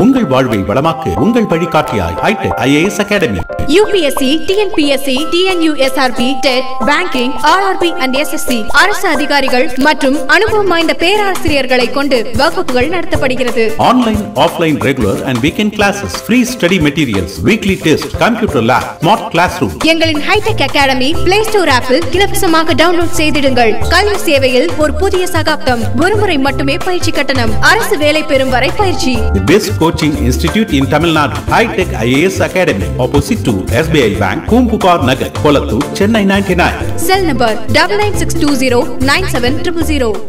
உங்கள் வாழ்வை வளமாக்கு உங்கள் படிகாட்டியாய் High Tech IAS Academy. UPSC, TNPSC, TNUSRB, TET, Banking, RRB and SSC, Arisa Adikariகள் மற்றும் அனுபவம் வாய்ந்த பேராசிரியர்களை கொண்டு வகுப்புகள் நடத்தப்படுகிறது. Online, offline, regular and weekend classes, free study materials, weekly test, computer lab, smart classroom. எங்களின் High Tech Academy, Play Store, Apple, Kilapisamaka download செய்திடுங்கள். கல்வி சேவையில் ஒரு புதிய சகாப்தம். ஒருமுறை மட்டுமே பயிற்சி கட்டணம். அரசு வேலை பெறும் வரை பயிற்சி. The best coaching institute in Tamil Nadu, High Tech IAS Academy, opposite to SBI Bank, Kumpukkar Nagar, Kolattur, Chennai 99. Cell number 99620 9700.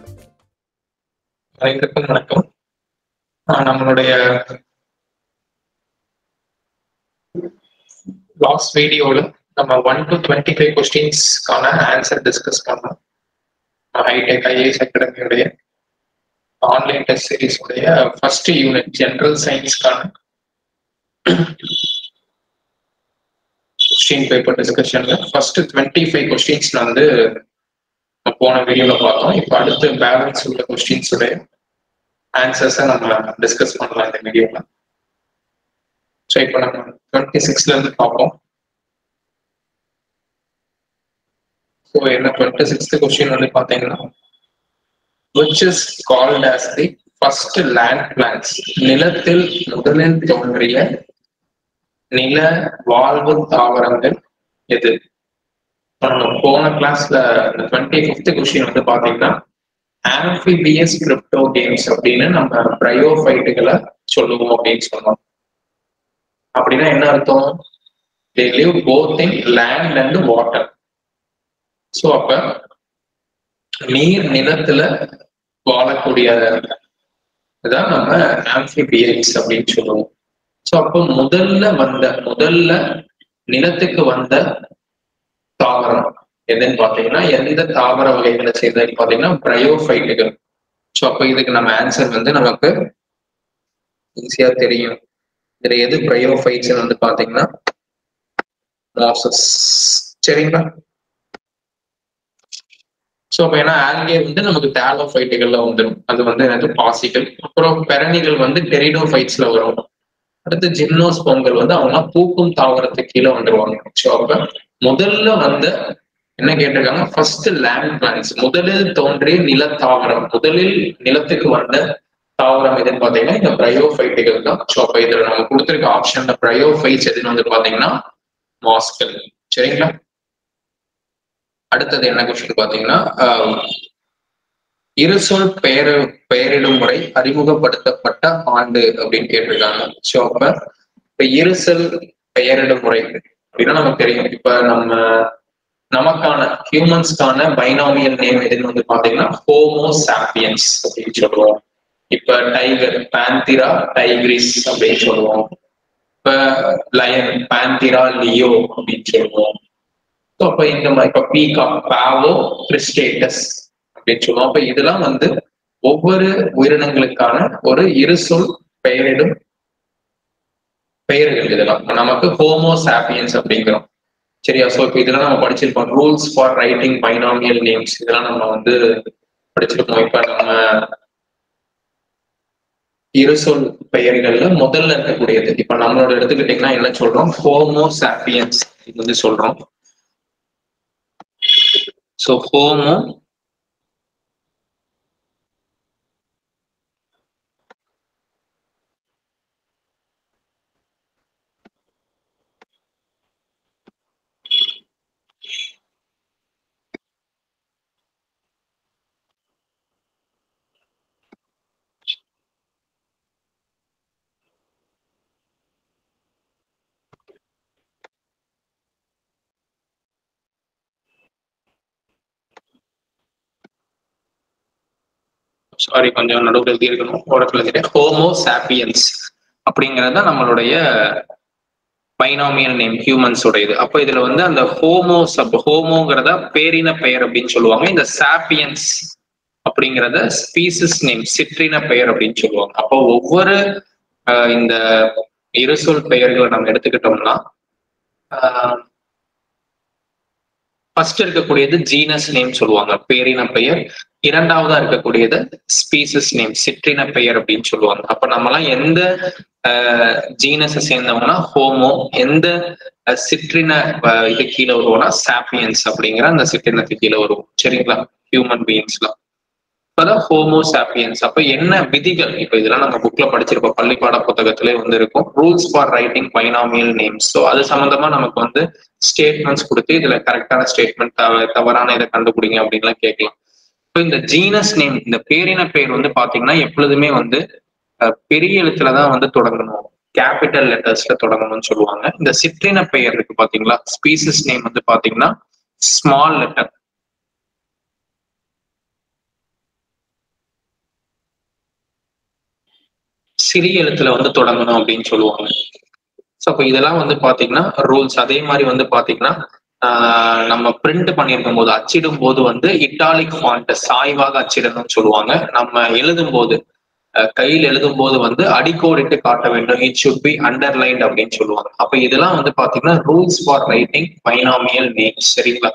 அனைவருக்கும் வணக்கம். நம்மளுடைய லாஸ்ட் வீடியோல நம்ம 1 to 25 क्वेश्चंसக்கான ஆன்சர் டிஸ்கஸ் பண்ணோம். High Tech IAS Academy உடைய ஆன்லைன் டெஸ்ட் சீரிஸ் உடைய first unit general சயின்ஸ்க்கான क्वेश्चन பேப்பர் டிஸ்கஷன்ல ஃபர்ஸ்ட் 25 क्वेश्चंस வந்து போன வீடியோல பார்த்தோம். இப்போ அடுத்து பேலன்ஸ் உள்ள क्वेश्चंस உடைய ஆன்சர்ஸ் நம்ம டிஸ்கஸ் பண்ணலாம் இந்த வீடியோல. சோ இப்போ நம்ம 26ல இருந்து பார்ப்போம். சோ என்ன 26th क्वेश्चन வந்து பாத்தீங்கன்னா which is called as the first land plants, நிலத்தில் முதலில் தோன்றிய நில வாழ்வு தாவரங்கள் எது? போன கிளாஸ்ல 25th क्वेश्चन வந்து பாத்தீங்கன்னா amphibious cryptogames அப்படின நம்ம பிரையோஃபைட்டுகளை சொல்லுவோம் அப்படின்னு சொன்னோம். அப்படினா என்ன அர்த்தம்? they live both in land and water. So அப்ப நீர் நிலத்துல வாழக்கூடிய அதான் நம்ம ஆம்பிபியன்ஸ் அப்படின்னு சொல்லுவோம். ஸோ அப்போ முதல்ல நிலத்துக்கு வந்த தாவரம் எதுன்னு பார்த்தீங்கன்னா எந்த தாவர வகைகளை சேர்ந்ததுன்னு பார்த்தீங்கன்னா பிரயோஃபைட்டுகள். ஸோ அப்போ இதுக்கு நம்ம ஆன்சர் வந்து நமக்கு ஈஸியா தெரியும். இதுல எது பிரயோஃபைட்ஸ் வந்து பார்த்தீங்கன்னா மோசஸ். சரிங்களா? சோ அப்ப ஏன்னா ஆல்கே வந்து நமக்கு தாலோஃபைட்டுகள்ல வந்துடும். அது வந்து என்னது பாசிகள். அப்புறம் பெரணிகள் வந்து டெரிடோஃபைட்ஸ்ல வரும். அடுத்து ஜிம்னோஸ் பொங்கல் வந்து அவங்க பூக்கும் தாவரத்து கீழே வந்துருவாங்க. ஸோ அப்ப முதல்ல வந்து என்ன கேட்டிருக்காங்க, ஃபர்ஸ்ட் லேண்ட் பிளான்ஸ், முதலில் தோன்றிய நில தாவரம், முதலில் நிலத்துக்கு வந்த தாவரம் எதுன்னு பாத்தீங்கன்னா இந்த பிரயோஃபைட்டுகள் தான். ஸோ அப்ப இதுல நம்ம கொடுத்துருக்க ஆப்ஷன்ல பிரயோஃபைட்ஸ் எதுன்னு வந்து பாத்தீங்கன்னா மாஸ்கள். சரிங்களா? அடுத்தது என்ன கொஸ்டின் பாத்தீங்கன்னா இருசொல் பெயரிடும் முறை அறிமுகப்படுத்தப்பட்ட ஆண்டு அப்படின்னு கேட்டிருக்காங்க. ஸோ அப்ப இருசொல் பெயரிடும் முறை அப்படின்னா நமக்கு தெரியும். இப்ப நமக்கான ஹியூமன்ஸ்க்கான பைனாமியல் நேம் எதுன்னு வந்து பாத்தீங்கன்னா ஹோமோ சாப்பியன்ஸ் அப்படின்னு சொல்லுவோம். இப்ப டைகர் பாந்திரா டைகிரிஸ் அப்படின்னு சொல்லுவோம். இப்ப லயன் பாந்திரா லியோ அப்படின்னு சொல்லுவோம். அப்ப இந்த மாதிரி இப்ப பீகாக் பாவோ கிறிஸ்டேட்டஸ் அப்படின்னு சொல்லுவோம். அப்ப இதெல்லாம் வந்து ஒவ்வொரு உயிரினங்களுக்கான ஒரு இருசொல் பெயரிடும் பெயர்கள். இதெல்லாம் நமக்கு ஹோமோ சாப்பியன்ஸ் அப்படிங்கிறோம். சரியா? சோ இப்ப இதெல்லாம் நம்ம படிச்சிருப்போம். Rules for writing binomial names இதெல்லாம் நம்ம வந்து படிச்சிருப்போம். இப்ப நம்ம இருசொல் பெயர்கள்ல முதல்ல இருக்கக்கூடியது இப்ப நம்மளோட எடுத்துக்கிட்டீங்கன்னா என்ன சொல்றோம், ஹோமோ சாப்பியன்ஸ் இது வந்து சொல்றோம். So Homo சாரி கொஞ்சம் நடுவில் எழுதி இருக்கணும், ஓரத்தில் ஹோமோ சாப்பியன்ஸ் அப்படிங்கிறது தான் நம்மளுடைய பைனாமியல் நேம் ஹியூமன்ஸ் உடையது. அப்போ இதுல வந்து அந்த ஹோமோங்கிறத பேரின பெயர் அப்படின்னு சொல்லுவாங்க. இந்த சாப்பியன்ஸ் அப்படிங்கிறத ஸ்பீசிஸ் நேம் சிற்றின பெயர் அப்படின்னு சொல்லுவாங்க. அப்போ ஒவ்வொரு இந்த இருசொல் பெயர்களை நம்ம எடுத்துக்கிட்டோம்னா ஃபர்ஸ்ட் இருக்கக்கூடியது ஜீனஸ் நேம் சொல்லுவாங்க, பேரின பெயர். இரண்டாவதா இருக்கக்கூடியது ஸ்பீசிஸ் நேம் சிற்றின பெயர் அப்படின்னு சொல்லுவாங்க. அப்ப நம்ம எல்லாம் எந்த genus சேர்ந்தவனா ஹோமோ, எந்த சிற்றின இது கீழே வருவோம்னா சாப்பியன்ஸ் அப்படிங்கிற அந்த சிற்றினத்துக்கு கீழே வருவோம். சரிங்களா, ஹியூமன் பீயிங்ஸ்லாம் இப்பதான் ஹோமோ சாப்பியன்ஸ். அப்ப என்ன விதிகள், இப்ப இதெல்லாம் நம்ம புக்ல படிச்சிருப்போம், பள்ளி பாட புத்தகத்திலே வந்து இருக்கும் rules for writing binomial names. So அது சம்பந்தமா நமக்கு வந்து ஸ்டேட்மெண்ட்ஸ் கொடுத்து இதுல கரெக்டான ஸ்டேட்மெண்ட், தவறான இதை கண்டுபிடிங்க அப்படின்லாம் கேட்கலாம். இப்போ இந்த ஜீனஸ் நேம், இந்த பேரின பெயர் வந்து பாத்தீங்கன்னா எப்பொழுதுமே வந்து பெரிய எழுத்துலதான் வந்து தொடங்கணும், கேபிட்டல் லெட்டர்ஸ்ல தொடங்கணும்னு சொல்லுவாங்க. இந்த சிற்றின பெயர் இருக்கு பாத்தீங்களா, ஸ்பீசிஸ் நேம் வந்து பாத்தீங்கன்னா ஸ்மால் லெட்டர், சிறிய எழுத்துல வந்து தொடங்கணும் அப்படின்னு சொல்லுவாங்க. ஸோ அப்போ இதெல்லாம் வந்து பாத்தீங்கன்னா ரூல்ஸ். அதே மாதிரி வந்து பாத்தீங்கன்னா நம்ம பிரிண்ட் பண்ணியிருக்கும் போது, அச்சிடும் போது வந்து இட்டாலிக் ஃபாண்ட் சாய்வாக அச்சிடணும்னு சொல்லுவாங்க. நம்ம எழுதும் போது, கையில் எழுதும் போது வந்து அடிக்கோடிட்டு காட்ட வேண்டும், இட் ஷுட் பி அண்டர்லைன்ட் அப்படின்னு சொல்லுவாங்க. அப்ப இதெல்லாம் வந்து பாத்தீங்கன்னா rules for writing binomial names. சரிங்களா,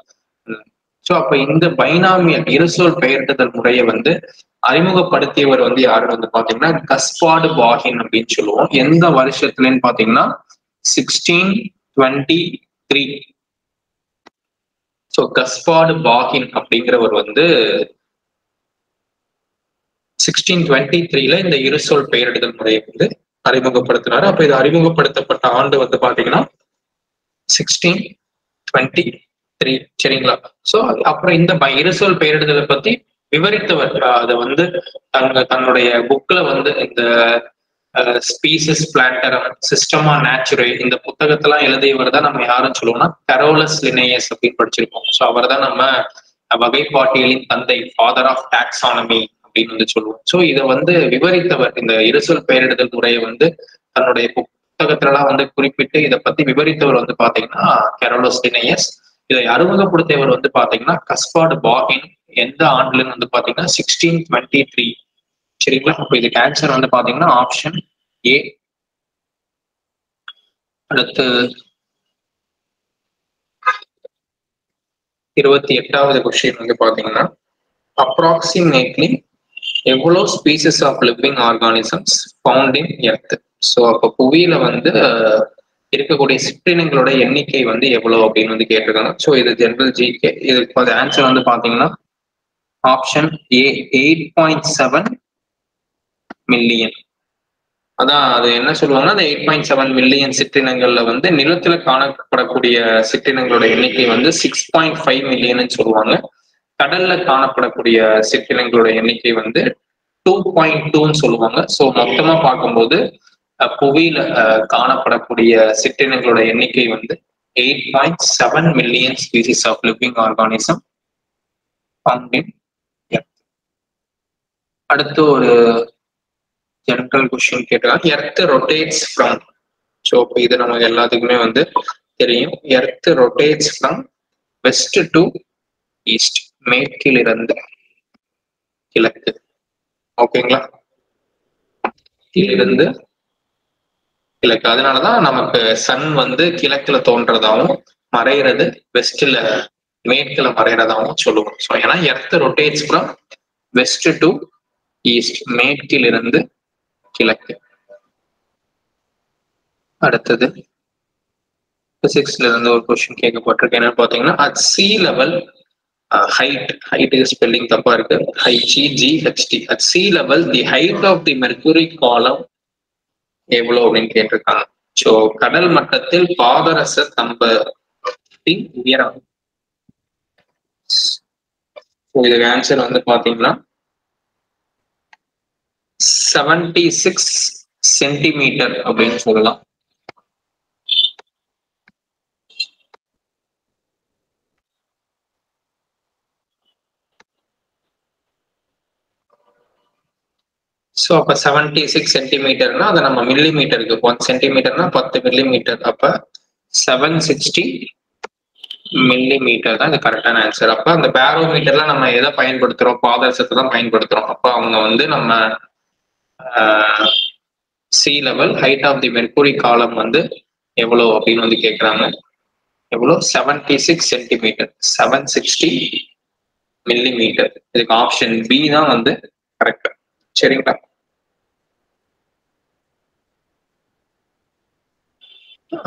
ஸோ அப்ப இந்த பைனாமியல் இருசொல் பெயர்த்துதல் முறையை வந்து அறிமுகப்படுத்தியவர் வந்து யாரு வந்து பாத்தீங்கன்னா கஸ்பாடு பாகின் அப்படின்னு சொல்லுவோம். எந்த வருஷத்துலன்னு பாத்தீங்கன்னா 1623. ஸோ கஸ்பாடு பாகின் அப்படிங்கிறவர் வந்து 1623ல இந்த இருசொல் பெயரிடுதல் முறையை வந்து அறிமுகப்படுத்தினாரு. அப்ப இது அறிமுகப்படுத்தப்பட்ட ஆண்டு வந்து பாத்தீங்கன்னா 1623. சரிங்களா, சோ அப்புறம் இந்த இருசொல் பெயரிடுதலை பத்தி விவரித்தவர் அதை வந்து தன்னுடைய புக்ல வந்து இந்த ஸ்பீசிஸ் பிளான்டரம் சிஸ்டமா நேச்சுரே இந்த புத்தகத்தெல்லாம் எழுதியவர் தான் நம்ம யாருன்னு சொல்லுவோம்னா கரோலஸ் லினேயஸ் அப்படின்னு படிச்சிருக்கோம். ஸோ அவர் தான் நம்ம வகைப்பாட்டியலின் தந்தை, ஃபாதர் ஆஃப் டாக்ஸானமி அப்படின்னு வந்து சொல்லுவோம். ஸோ இதை வந்து விவரித்தவர், இந்த இருசொல் பெயரிடுதல் முறையை வந்து தன்னுடைய புத்தகத்திலலாம் வந்து குறிப்பிட்டு இதை பத்தி விவரித்தவர் வந்து பாத்தீங்கன்னா கரோலஸ் லினேயஸ். இதை அறிமுகப்படுத்தியவர் வந்து பாத்தீங்கன்னா கஸ்பாடு பாகின். எந்த ஆண்டுலன்னு வந்து பாத்தீங்கன்னா 1623. சரிங்களா, அப்ப இதுக்கு ஆன்சர் வந்து பாத்தீங்கன்னா ஆப்ஷன் ஏ. அடுத்து 28வது கொஸ்டின் வந்து பாத்தீங்கன்னா அப்ராக்சிமேட்லி எவ்வளோ species of living organisms found in earth. So அப்போ புவியில வந்து இருக்கக்கூடிய சிற்றினங்களோட எண்ணிக்கை வந்து எவ்வளோ அப்படின்னு வந்து கேட்டிருக்காங்க. ஸோ இது ஜென்ரல் ஜிகே. இதுக்கு அது ஆன்சர் வந்து பார்த்தீங்கன்னா ஆப்ஷன் ஏ 8.7 மில்லியன். அதான் அது என்ன சொல்லுவாங்கன்னா அந்த 8.7 மில்லியன் சிற்றினங்கள்ல வந்து நிலத்துல காணப்படக்கூடிய சிற்றினங்களோட எண்ணிக்கை வந்து 6.5 மில்லியன் சொல்லுவாங்க. கடல்ல காணப்படக்கூடிய சிற்றினங்களோட எண்ணிக்கை வந்து 2.2ன்னு சொல்லுவாங்க. ஸோ மொத்தமா பார்க்கும்போது புவியில காணப்படக்கூடிய சிற்றினங்களோட எண்ணிக்கை வந்து 8.7 million species of living organism. அடுத்து ஒரு ஜெனரல் கொஸ்டின் கேட்டிருக்காங்க, எர்த் ரொட்டேட்ஸ் ஃப்ரம். ஸோ இப்போ இது நமக்கு எல்லாத்துக்குமே வந்து தெரியும், earth rotates from west to east, மேற்கிலிருந்து கிழக்கு. ஓகேங்களா, கீழிருந்து கிழக்கு. அதனாலதான் நமக்கு சன் வந்து கிழக்குல தோன்றதாகவும் மறைகிறது வெஸ்ட்ல மேற்குல மறைகிறதாகவும் சொல்லுவோம். ஸோ ஏன்னா earth rotates from west to east, மேற்கிலிருந்து கிழக்கு. அடுத்தது பிசிக்ஸ்ல இருந்து ஒரு கொஸ்டின் கேட்கப்பட்டிருக்கு. என்னன்னு பாத்தீங்கன்னா at sea level height is spelling தப்பா இருக்கு, HEGHT. at sea level the height of the mercury column எவ்வளோ அப்படின்னு கேட்டிருக்காங்க. ஸோ கடல் மட்டத்தில் பாதரச தம்பத்தின் உயரம். இதுக்கு ஆன்சர் வந்து பாத்தீங்கன்னா 76 சென்டிமீட்டர் அப்படின்னு சொல்லலாம். ஸோ அப்போ 76 சென்டிமீட்டர்னா அதை நம்ம மில்லி மீட்டருக்கு, 1 சென்டிமீட்டர்னா 10 மில்லிமீட்டர். அப்போ 760 மில்லிமீட்டர் தான் இது கரெக்டான ஆன்சர். அப்போ அந்த பேரோமீட்டர்லாம் நம்ம எதை பயன்படுத்துகிறோம், பாதரசத்தை தான் பயன்படுத்துகிறோம். அப்போ அவங்க வந்து நம்ம sea level height of the mercury column வந்து எவ்வளோ அப்படின்னு வந்து கேட்குறாங்க. எவ்வளோ? 76 சென்டிமீட்டர், 760 மில்லிமீட்டர். இதுக்கு ஆப்ஷன் பி தான் வந்து கரெக்ட். சரிங்களா,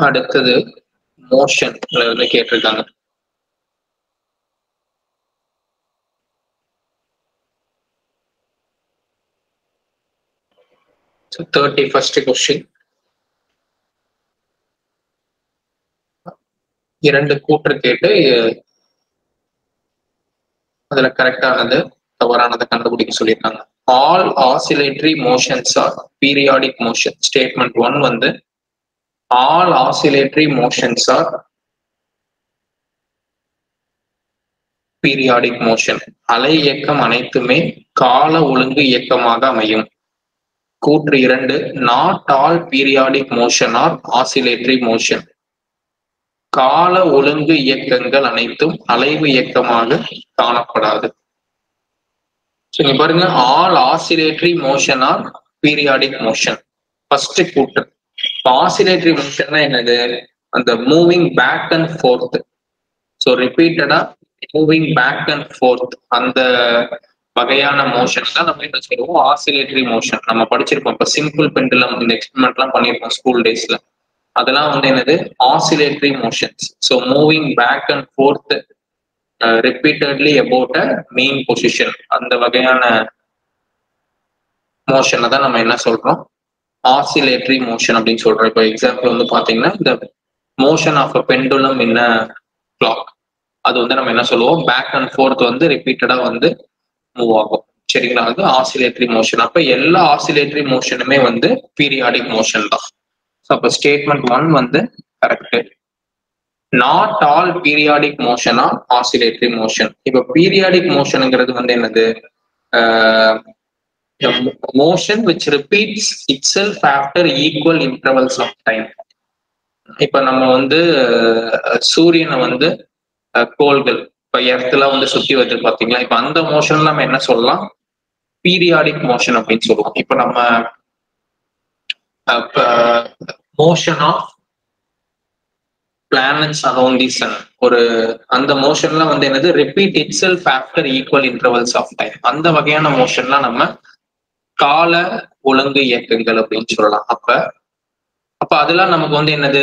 அடுத்தது மோஷன் வந்து கேட்டிருக்காங்க. So 31st question. இரண்டு கூற்று கேட்டு அதுல கரெக்டானது தவறானதை கண்டுபிடிக்க சொல்லியிருக்காங்க. All oscillatory motions are periodic motion. Statement one வந்து all oscillatory motions are periodic motion. அலை இயக்கம் அனைத்துமே கால ஒழுங்கு இயக்கமாக அமையும். கூற்று இரண்டு, not all periodic motion are oscillatory motion. கால ஒழுங்கு இயக்கங்கள் அனைத்தும் அலைவு இயக்கமாக காணப்படாது. பாருங்க, all oscillatory motion are periodic motion. First கூற்று. ஆசிலேட்டரி மோஷன்னா என்னது? அந்த moving back and forth. So ரிப்பீட்டடா மூவிங் பேக் அண்ட் ஃபோர்த், அந்த வகையான மோஷன் தான் நம்ம என்ன சொல்லுவோம் ஆசிலேட்டரி மோஷன். நம்ம படிச்சிருப்போம், இப்போ சிம்பிள் பெண்டுலம் இந்த எக்ஸ்பெரிமெண்ட்லாம் பண்ணியிருப்போம் ஸ்கூல் டேஸ்ல. அதெல்லாம் வந்து என்னது oscillatory motions. So moving back and forth repeatedly about a main position, அந்த வகையான மோஷனை தான் நம்ம என்ன சொல்றோம் ஆசிலேட்டரி மோஷன் அப்படின்னு சொல்றோம். இப்போ எக்ஸாம்பிள் வந்து பார்த்தீங்கன்னா இந்த motion of a pendulum in a clock, அது வந்து நம்ம என்ன சொல்லுவோம் பேக் அண்ட் ஃபோர்த் வந்து ரிப்பீட்டடா வந்து மூவ் ஆகும். சரிங்களா, அது ஆசிலேட்டரி மோஷன். அப்போ எல்லா ஆசிலேட்டரி மோஷனுமே வந்து பீரியாடிக் மோஷன் தான். அப்ப ஸ்டேட்மெண்ட் ஒன் வந்து correct. Not all periodic motion are oscillatory motion. இப்ப பீரியாடிக் மோஷனுங்கிறது வந்து என்னது? Motion which repeats itself after equal intervals of time. இப்ப நம்ம வந்து சூரியனை வந்து கோள்கள் இப்ப எர்த்துல வந்து சுத்தி வருது பாத்தீங்களா, இப்ப அந்த மோஷன் நம்ம என்ன சொல்லலாம் பீரியாடிக் மோஷன் அப்படின்னு சொல்லுவோம். இப்ப நம்ம motion of planets around the sun, ஒரு அந்த மோஷன்லாம் வந்து என்னது repeat itself after equal intervals of time, அந்த வகையான மோஷன்லாம் நம்ம கால ஒழுங்கு இயக்கங்கள் அப்படின்னு சொல்லலாம். அப்ப அதெல்லாம் நமக்கு வந்து என்னது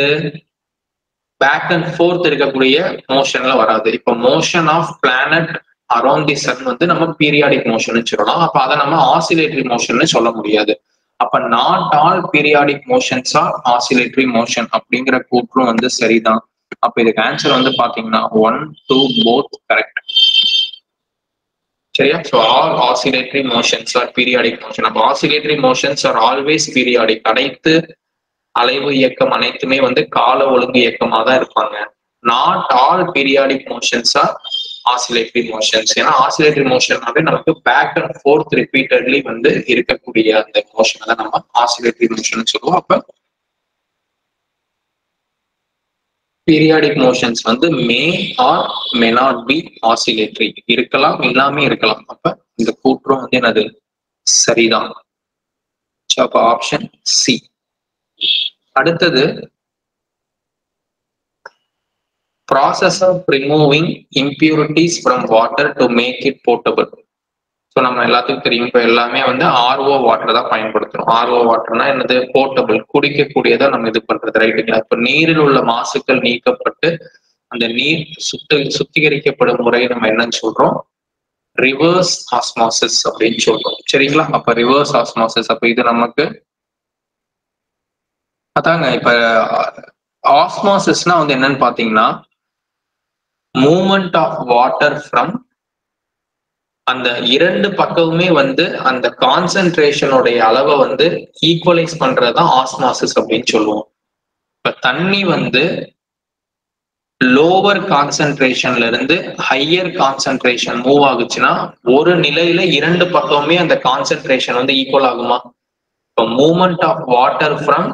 பேக் அண்ட் ஃபோர்த் இருக்கக்கூடிய மோஷன்ல வராது. இப்ப motion of planet around the sun வந்து நம்ம பீரியாடிக் மோஷன் சொல்லலாம். அப்ப அதை நம்ம ஆசிலேட்டரி மோஷன் சொல்ல முடியாது. அப்ப not all periodic motions are oscillatory motion அப்படிங்கிற கூற்றும் வந்து சரிதான். அப்ப இதுக்கு ஆன்சர் வந்து பாத்தீங்கன்னா 1, 2 போத் கரெக்ட். சரியா? So all oscillatory motions are periodic motion. அப்ப oscillatory motions are always periodic. அனைத்து அலைவு இயக்கம் அனைத்துமே வந்து கால ஒழுங்கு இயக்கமாக தான் இருப்பாங்க. Not all periodic motions are oscillatory motions. ஏன்னா ஆசிலேட்டரி மோஷன்னாவே நமக்கு பேக் அண்ட் ஃபோர்த் ரிப்பீட்டட்லி வந்து இருக்கக்கூடிய அந்த மோஷனை தான் நம்ம ஆசிலேட்டரி மோஷன் சொல்லுவோம். அப்ப பீரியாடிக் மோஷன்ஸ் வந்து may or may not be oscillatory, இருக்கலாம் எல்லாமே இருக்கலாம். அப்ப இந்த கூற்றம் வந்து என்னது சரிதான். அப்ப ஆப்ஷன் சி. அடுத்தது process of removing impurities from water to make it potable. So நம்ம எல்லாத்துக்கும் தெரியும், இப்போ எல்லாமே வந்து ஆர்ஓ வாட்டர் தான் பயன்படுத்துகிறோம். ஆர்ஓ வாட்டர்னா என்னது போர்ட்டபிள், குடிக்கக்கூடியதை நம்ம இது பண்றது, ரைட்டுங்களா? இப்போ நீரில் உள்ள மாசுக்கள் நீக்கப்பட்டு அந்த நீர் சுத்திகரிக்கப்படும் முறையை நம்ம என்னன்னு சொல்றோம் ரிவர்ஸ் ஆஸ்மோசிஸ் அப்படின்னு சொல்றோம். சரிங்களா? அப்போ ரிவர்ஸ் ஆஸ்மோசிஸ். அப்போ இது நமக்கு அதாங்க, இப்போ ஆஸ்மோசிஸ்னா வந்து என்னன்னு பார்த்தீங்கன்னா மூமெண்ட் ஆஃப் வாட்டர் ஃப்ரம் அந்த இரண்டு பக்கமுமே வந்து அந்த கான்சென்ட்ரேஷனுடைய அளவை வந்து ஈக்குவலைஸ் பண்றதுதான் ஆஸ்மாசிஸ் அப்படின்னு சொல்லுவோம். இப்ப தண்ணி வந்து லோவர் கான்சென்ட்ரேஷன்ல இருந்து ஹையர் கான்சென்ட்ரேஷன் மூவ் ஆகுச்சுன்னா ஒரு நிலையில இரண்டு பக்கமுமே அந்த கான்சென்ட்ரேஷன் வந்து ஈக்குவல் ஆகுமா? இப்போ movement of water from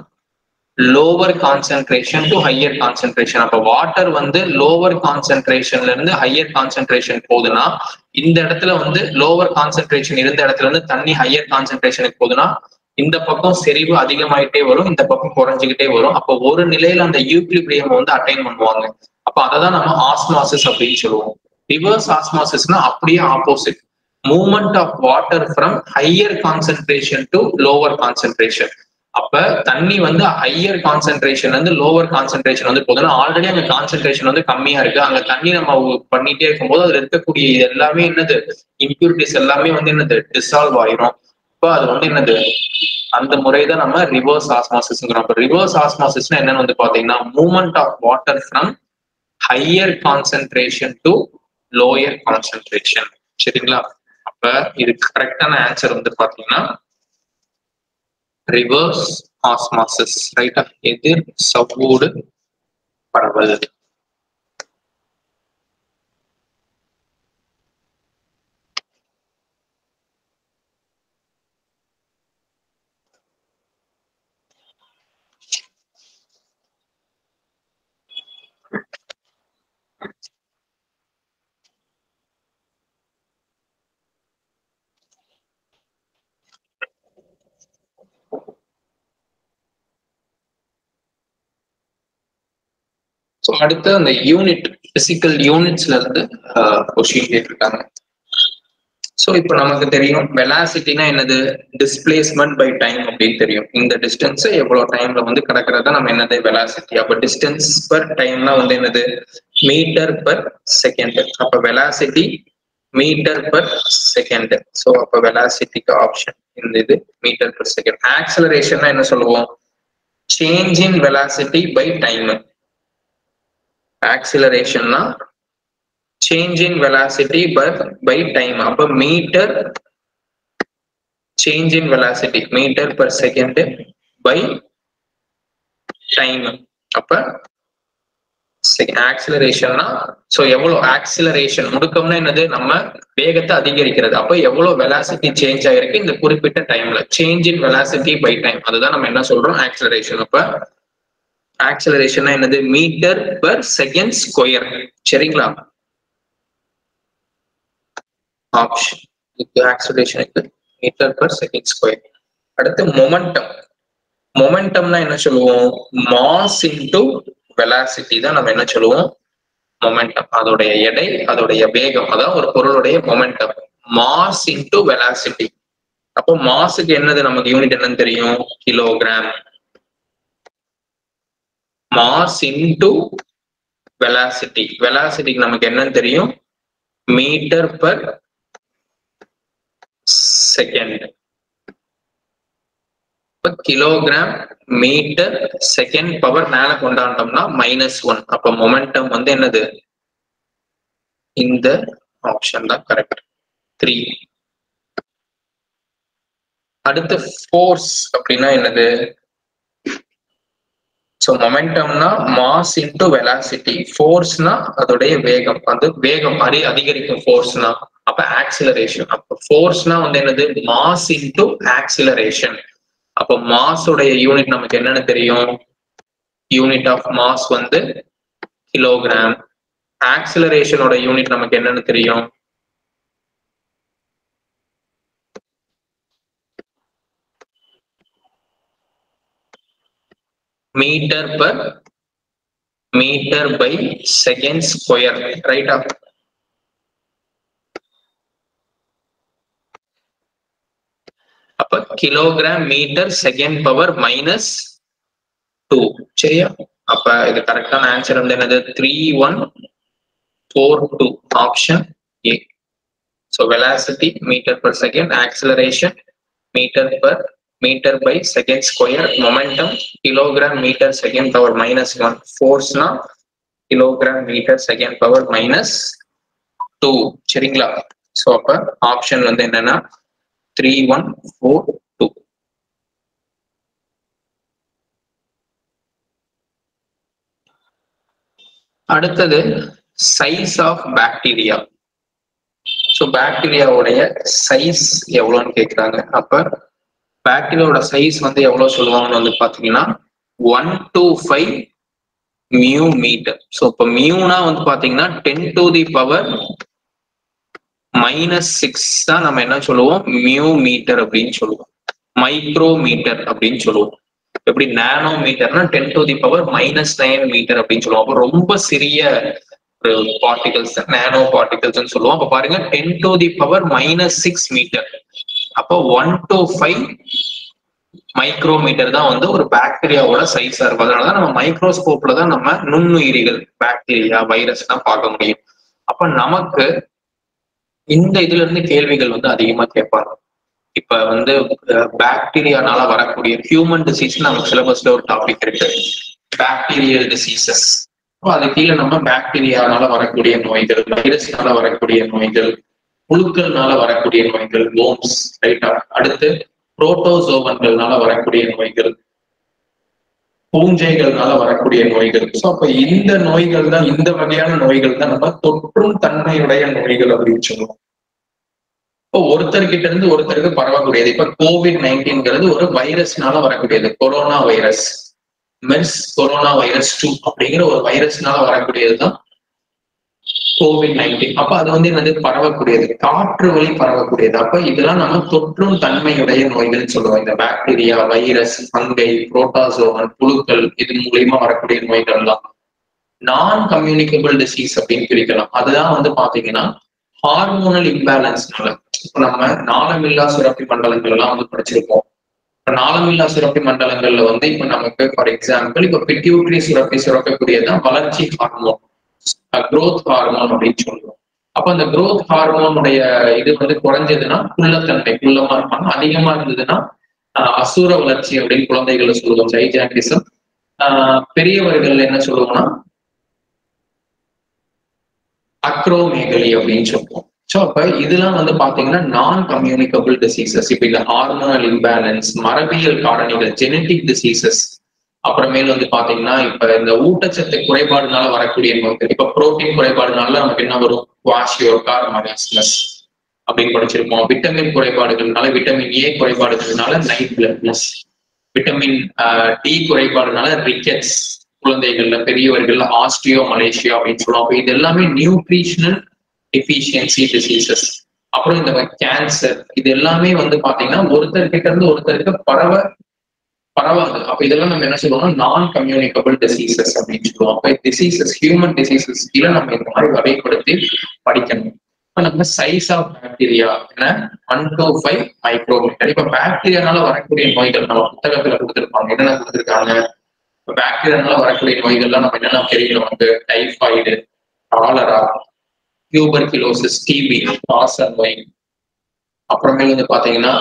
lower concentration to higher concentration. அப்ப வாட்டர் வந்து லோவர் கான்சென்ட்ரேஷன்ல இருந்து ஹையர் கான்சென்ட்ரேஷன் போகுதுன்னா இந்த இடத்துல வந்து லோவர் கான்சென்ட்ரேஷன் இருந்த இடத்துல இருந்து தண்ணி ஹையர் கான்சென்ட்ரேஷனுக்கு போகுதுன்னா இந்த பக்கம் செறிவு அதிகமாயிட்டே வரும், இந்த பக்கம் குறைஞ்சிக்கிட்டே வரும். அப்போ ஒரு நிலையில அந்த ஈக்விலிபிரியம் வந்து அட்டைன் பண்ணுவாங்க. அப்ப அதை தான் நம்ம ஆஸ்மாசிஸ் அப்படின்னு சொல்லுவோம். ரிவர்ஸ் ஆஸ்மாசிஸ்னா அப்படியே opposite, movement of water from higher concentration to lower concentration. அப்ப தண்ணி வந்து ஹையர் கான்சென்ட்ரேஷன் வந்து லோவர் கான்சென்ட்ரேஷன் வந்து போதுனா ஆல்ரெடி அங்க கான்சென்ட்ரேஷன் வந்து கம்மியா இருக்கு. அங்க தண்ணி நம்ம பண்ணிட்டே இருக்கும்போது அதுல இருக்கக்கூடிய இது எல்லாமே என்னது இம்பியூரிட்டிஸ் எல்லாமே வந்து என்னது டிசால்வ் ஆயிரும். இப்போ அது வந்து என்னது அந்த முறைதான் நம்ம ரிவர்ஸ் ஆஸ்மாசிஸ்ங்கிறோம். ரிவர்ஸ் ஆஸ்மாசிஸ்னா என்னன்னு வந்து பாத்தீங்கன்னா movement of water from higher concentration to lower concentration. சரிங்களா? அப்ப இதுக்கு கரெக்டான ஆன்சர் வந்து பாத்தீங்கன்னா ரிவர்ஸ் ஆஸ்மாசிஸ். ரைட்டா? எதிர் சவ்வூடு பரவல். அடுத்து அந்த யூனிட் பிசிக்கல் யூனிட்ஸ்ல இருந்து கொஸ்டின் கேட்டிருக்காங்க. சோ இப்போ நமக்கு தெரியும் வெலாசிட்டினா என்னது, டிஸ்பிளேஸ்மெண்ட் பை டைம் அப்படின்னு தெரியும். இந்த டிஸ்டன்ஸ் எவ்வளவு டைம்ல வந்து கிடக்கிறதா நம்ம என்னது வெலாசிட்டி. அப்ப டிஸ்டன்ஸ் பர் டைம்னா வந்து என்னது மீட்டர் பர் செகண்ட். அப்ப velocity metre per second. So அப்ப வெலாசிட்டிக்கு ஆப்ஷன் இந்த இது மீட்டர் பர் செகண்ட். ஆக்சலரேஷன்னா என்ன சொல்லுவோம், change in velocity by time. acceleration na change in velocity by time. appo meter change in velocity meter per second by time. appo acceleration na so evlo acceleration mudukamna enadhu namma vegatha adhigirikirathu. appo evlo velocity change aayirukku indha kuripitta time la change in velocity by time adha nam enna solrom acceleration. appo acceleration என்னது metre per second square. சரிங்களா? Option ஆக்சலரேஷனுக்கு metre per second square. அடுத்து momentum. மொமெண்டம்னா என்ன சொல்லுவோம், mass into velocity தான் நம்ம என்ன சொல்லுவோம் மொமெண்டம். அதோடைய எடை அதோடைய வேகம் அதான் ஒரு பொருளுடைய மொமெண்டம். Mass into velocity. அப்போ மாஸுக்கு என்னது நமக்கு யூனிட் என்னன்னு தெரியும் கிலோகிராம். மாஸ் இன்டு வெலாசிட்டி, வெலாசிட்டிக்கு நமக்கு என்னன்னு தெரியும் metre per second. Kilogram metre second power மேல கொண்டாண்டோம்னா -1. அப்ப மொமெண்டம் வந்து என்னது இந்த ஆப்ஷன் தான் கரெக்ட் 3. அடுத்து ஃபோர்ஸ் அப்படின்னா என்னது, so momentum na mass into velocity, force na adoda vegam adu vegam ari adhigarikum force na appa acceleration. appa force na undu enadhu mass into acceleration. appa mass oda unit namakku enna theriyum, unit of mass vandu kilogram. acceleration oda unit namakku enna theriyum meter by second square. right up. appa kilogram meter second power -2. seriya? appa idu correct ah answer vandha enadhu 3142 option A. so velocity meter per second, acceleration meter by second square, momentum kilogram meter second power -1, force na kilogram meter second power -2. சரிங்களா? So அப்ப option வந்து என்னன்னா 3142. அடுத்தது size of bacteria. So பாக்டீரியாவுடைய size எவ்வளவுன்னு கேக்குறாங்க. அப்ப பாக்டீரியாவோட size வந்து எவ்வளவு சொல்லுவாங்கன்னு வந்து பாத்தீங்கன்னா 125 μm. சோ இப்ப மியூனா வந்து பாத்தீங்கன்னா 10⁻⁶ தான் நம்ம என்ன சொல்லுவோம் மியூ மீட்டர் அப்படின்னு சொல்லுவோம். மைக்ரோமீட்டர் அப்படின்னு சொல்லுவோம். எப்படி நானோ மீட்டர்னா 10⁻⁹ மீட்டர் அப்படின்னு சொல்லுவோம். அப்போ ரொம்ப சிறிய பார்ட்டிகல்ஸ் நானோ பார்ட்டிகல்ஸ் சொல்லுவோம். அப்ப பாருங்க 10⁻⁻⁶ மீட்டர். அப்போ 125 micrometer தான் வந்து ஒரு பாக்டீரியாவோட சைஸ் இருக்கும். அதனால தான் நம்ம மைக்ரோஸ்கோப்ல தான் நம்ம நுண்ணுயிரிகள் பாக்டீரியா வைரஸ் தான் பார்க்க முடியும். அப்ப நமக்கு இந்த இதுல இருந்து கேள்விகள் வந்து அதிகமா கேட்பாங்க. இப்ப வந்து பாக்டீரியானால வரக்கூடிய ஹியூமன் டிசீஸ் நமக்கு சிலபஸ்ல ஒரு டாபிக் இருக்கு, பாக்டீரியல் டிசீசஸ். அது கீழே நம்ம பாக்டீரியானால வரக்கூடிய நோய்கள், வைரஸ்னால வரக்கூடிய நோய்கள், புழுக்கள்னால வரக்கூடிய நோய்கள், worms, ரைட்டா? அடுத்து புரோட்டோசோவன்கள்னால வரக்கூடிய நோய்கள், பூஞ்சைகள்னால வரக்கூடிய நோய்கள். ஸோ அப்ப இந்த நோய்கள் தான், இந்த வகையான நோய்கள் தான் நம்ம தொற்றும் தன்மையுடைய நோய்கள் அப்படின்னு சொல்லுவோம். இப்போ ஒருத்தர்கிட்ட இருந்து ஒருத்தருக்கு பரவக்கூடியது. இப்ப கோவிட்-19 ஒரு வைரஸ்னால வரக்கூடியது, corona virus, MERS corona virus 2 அப்படிங்கிற ஒரு வைரஸ்னால வரக்கூடியதுதான் கோவிட்-19. அப்ப அது வந்து என்னது, பரவக்கூடியது, காற்று வழி பரவக்கூடியது. அப்ப இதெல்லாம் நம்ம தொற்றும் தன்மையுடைய நோய்கள்னு சொல்லுவோம். இந்த பாக்டீரியா, வைரஸ், ஃபங்கை, புரோட்டாசோவன், புழுக்கள், இது மூலியமா வரக்கூடிய நோய்கள்லாம் நான் கம்யூனிகபிள் டிசீஸ் அப்படின்னு பிரிக்கலாம். அதுதான் வந்து பாத்தீங்கன்னா ஹார்மோனல் இம்பேலன்ஸ்னால. இப்ப நம்ம நாளமில்லா சுரப்பி மண்டலங்கள் எல்லாம் வந்து படிச்சிருப்போம். இப்ப நாளமில்லா சுரப்பி மண்டலங்கள்ல வந்து இப்ப நமக்கு ஃபார் எக்ஸாம்பிள் இப்ப பிட்யூட்ரி சுரக்கக்கூடியதான் வளர்ச்சி ஹார்மோன், growth ஹார்மோன் அப்படின்னு சொல்லுவோம். அப்ப அந்த growth ஹார்மோனுடைய இது வந்து குறைஞ்சதுன்னா குள்ளத்தன்மை, குள்ளமா இருப்பாங்க. அதிகமா இருந்ததுன்னா அசூர வளர்ச்சி அப்படின்னு குழந்தைகளை சொல்லுவோம், சைஜாண்டிசம். பெரியவர்கள் என்ன சொல்லுவோம்னா அக்ரோமேகலி அப்படின்னு சொல்லுவோம். ஸோ அப்ப இதெல்லாம் வந்து பாத்தீங்கன்னா நான் கம்யூனிகபிள் டிசீசஸ். இப்ப இந்த ஹார்மோனல் இம்பேலன்ஸ், மரபியல் காரணிகள், ஜெனட்டிக் டிசீசஸ். அப்புறமேல வந்து பாத்தீங்கன்னா இப்ப இந்த ஊட்டச்சத்து குறைபாடுனால வரக்கூடிய நோய்கள். இப்ப புரோட்டீன் குறைபாடுனால நமக்கு என்ன வரும், குவாஷியோகார்மராஸ்மஸ் அப்படின்னு படிச்சிருப்போம். விட்டமின் குறைபாடுகள்னால விட்டமின் ஏ குறைபாடுகள்னால நைட் பிளட்னஸ், விட்டமின் டி குறைபாடுனால ரிக்கெட்ஸ் குழந்தைகள்ல, பெரியவர்கள்ல ஆஸ்டியோ மலேசியா அப்படின்னு சொல்லுவோம். இது எல்லாமே நியூட்ரிஷனல் டெஃபிஷியன்சி டிசீசஸ். அப்புறம் இந்த கேன்சர், இது எல்லாமே வந்து பாத்தீங்கன்னா ஒருத்தர்கிட்ட இருந்து ஒருத்தருக்கு பரவாது. அப்ப இதெல்லாம் நம்ம என்ன சொல்லுவோம்னா நான் கம்யூனிகபிள் டிசீசஸ் அப்படின்னு சொல்லுவோம். அப்ப டிசீசஸ், ஹியூமன் டிசீசஸ் கீழே நம்ம இந்த மாதிரி வகைப்படுத்தி படிக்கணும். இப்ப நம்ம சைஸ் ஆஃப் பாக்டீரியா என்ன, 1 to 5 மைக்ரோமீட்டர். இப்ப பாக்டீரியானால வரக்கூடிய நோய்கள் நம்ம புத்தகத்துல கொடுத்துருப்பாங்க. என்னென்ன கொடுத்துருக்காங்க, இப்ப பாக்டீரியானால வரக்கூடிய நோய்கள்லாம் நம்ம என்னென்ன தெரியும், வந்து டைஃபாய்டு, காலரா, டியூபர்குலோசிஸ், டிபி, காச நோய். அப்புறமேல வந்து பாத்தீங்கன்னா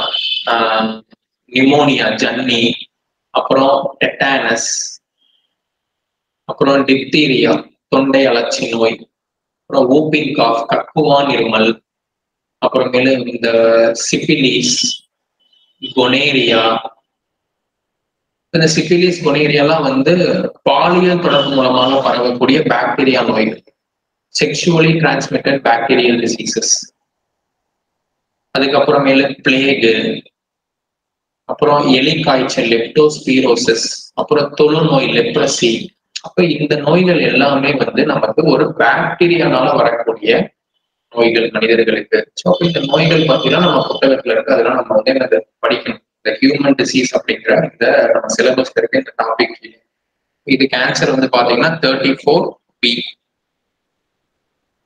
நிமோனியா, ஜன்னி, அப்புறம் டெட்டானஸ், அப்புறம் டிப்தீரியா, தொண்டை அழற்சி நோய், அப்புறம் ஓப்பிங் காஃப், கக்குவான் இருமல், அப்புறமேலு இந்த சிபிலிஸ், கொனேரியா. இந்த சிபிலிஸ், கொனேரியாலாம் வந்து பாலியல் தொடர்பு மூலமாக பரவக்கூடிய பாக்டீரியா நோய்கள், செக்ஷுவலி டிரான்ஸ்மிட்டட் பாக்டீரியல் டிசீசஸ். அதுக்கப்புறமேலு பிளேகு, அப்புறம் எலி காய்ச்சல், லெப்டோஸ்பீரோசிஸ், அப்புறம் தொழுநோய், லெப்ரசி. அப்ப இந்த நோய்கள் எல்லாமே வந்து நமக்கு ஒரு பாக்டீரியானால வரக்கூடிய நோய்கள் மனிதர்களுக்கு. ஸோ இந்த நோய்கள் பார்த்தீங்கன்னா நம்ம புத்தகத்துல இருக்கு, அதெல்லாம் நம்ம வந்து என்ன படிக்கணும். இந்த ஹியூமன் டிசீஸ் அப்படிங்கிற இந்த நம்ம சிலபஸ்ல இருக்க இந்த டாபிக். இது கேன்சர் வந்து பாத்தீங்கன்னா 34B.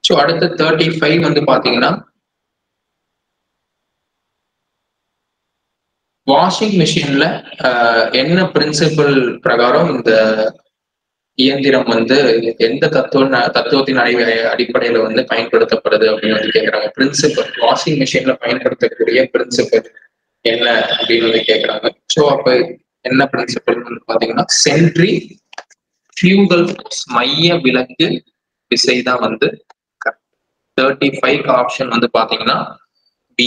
ஸோ அடுத்து 35 வந்து பாத்தீங்கன்னா வாஷிங் மிஷின்ல என்ன பிரின்சிபல் பிரகாரம் இந்த இயந்திரம் வந்து எந்த தத்துவத்தின் அடிப்படையில வந்து பயன்படுத்தப்படுது அப்படின்னு வந்து கேட்கறாங்க. பிரின்சிபல், வாஷிங் மிஷின்ல பயன்படுத்தக்கூடிய பிரின்சிபல் என்ன அப்படின்னு வந்து கேட்கறாங்க. ஸோ அப்ப என்ன பிரின்சிபல் பாத்தீங்கன்னா சென்ட்ரி ஃபியூகல் ஃபோர்ஸ், மைய விலக்கு விசைதான் வந்து 35 ஆப்ஷன் வந்து பாத்தீங்கன்னா பி.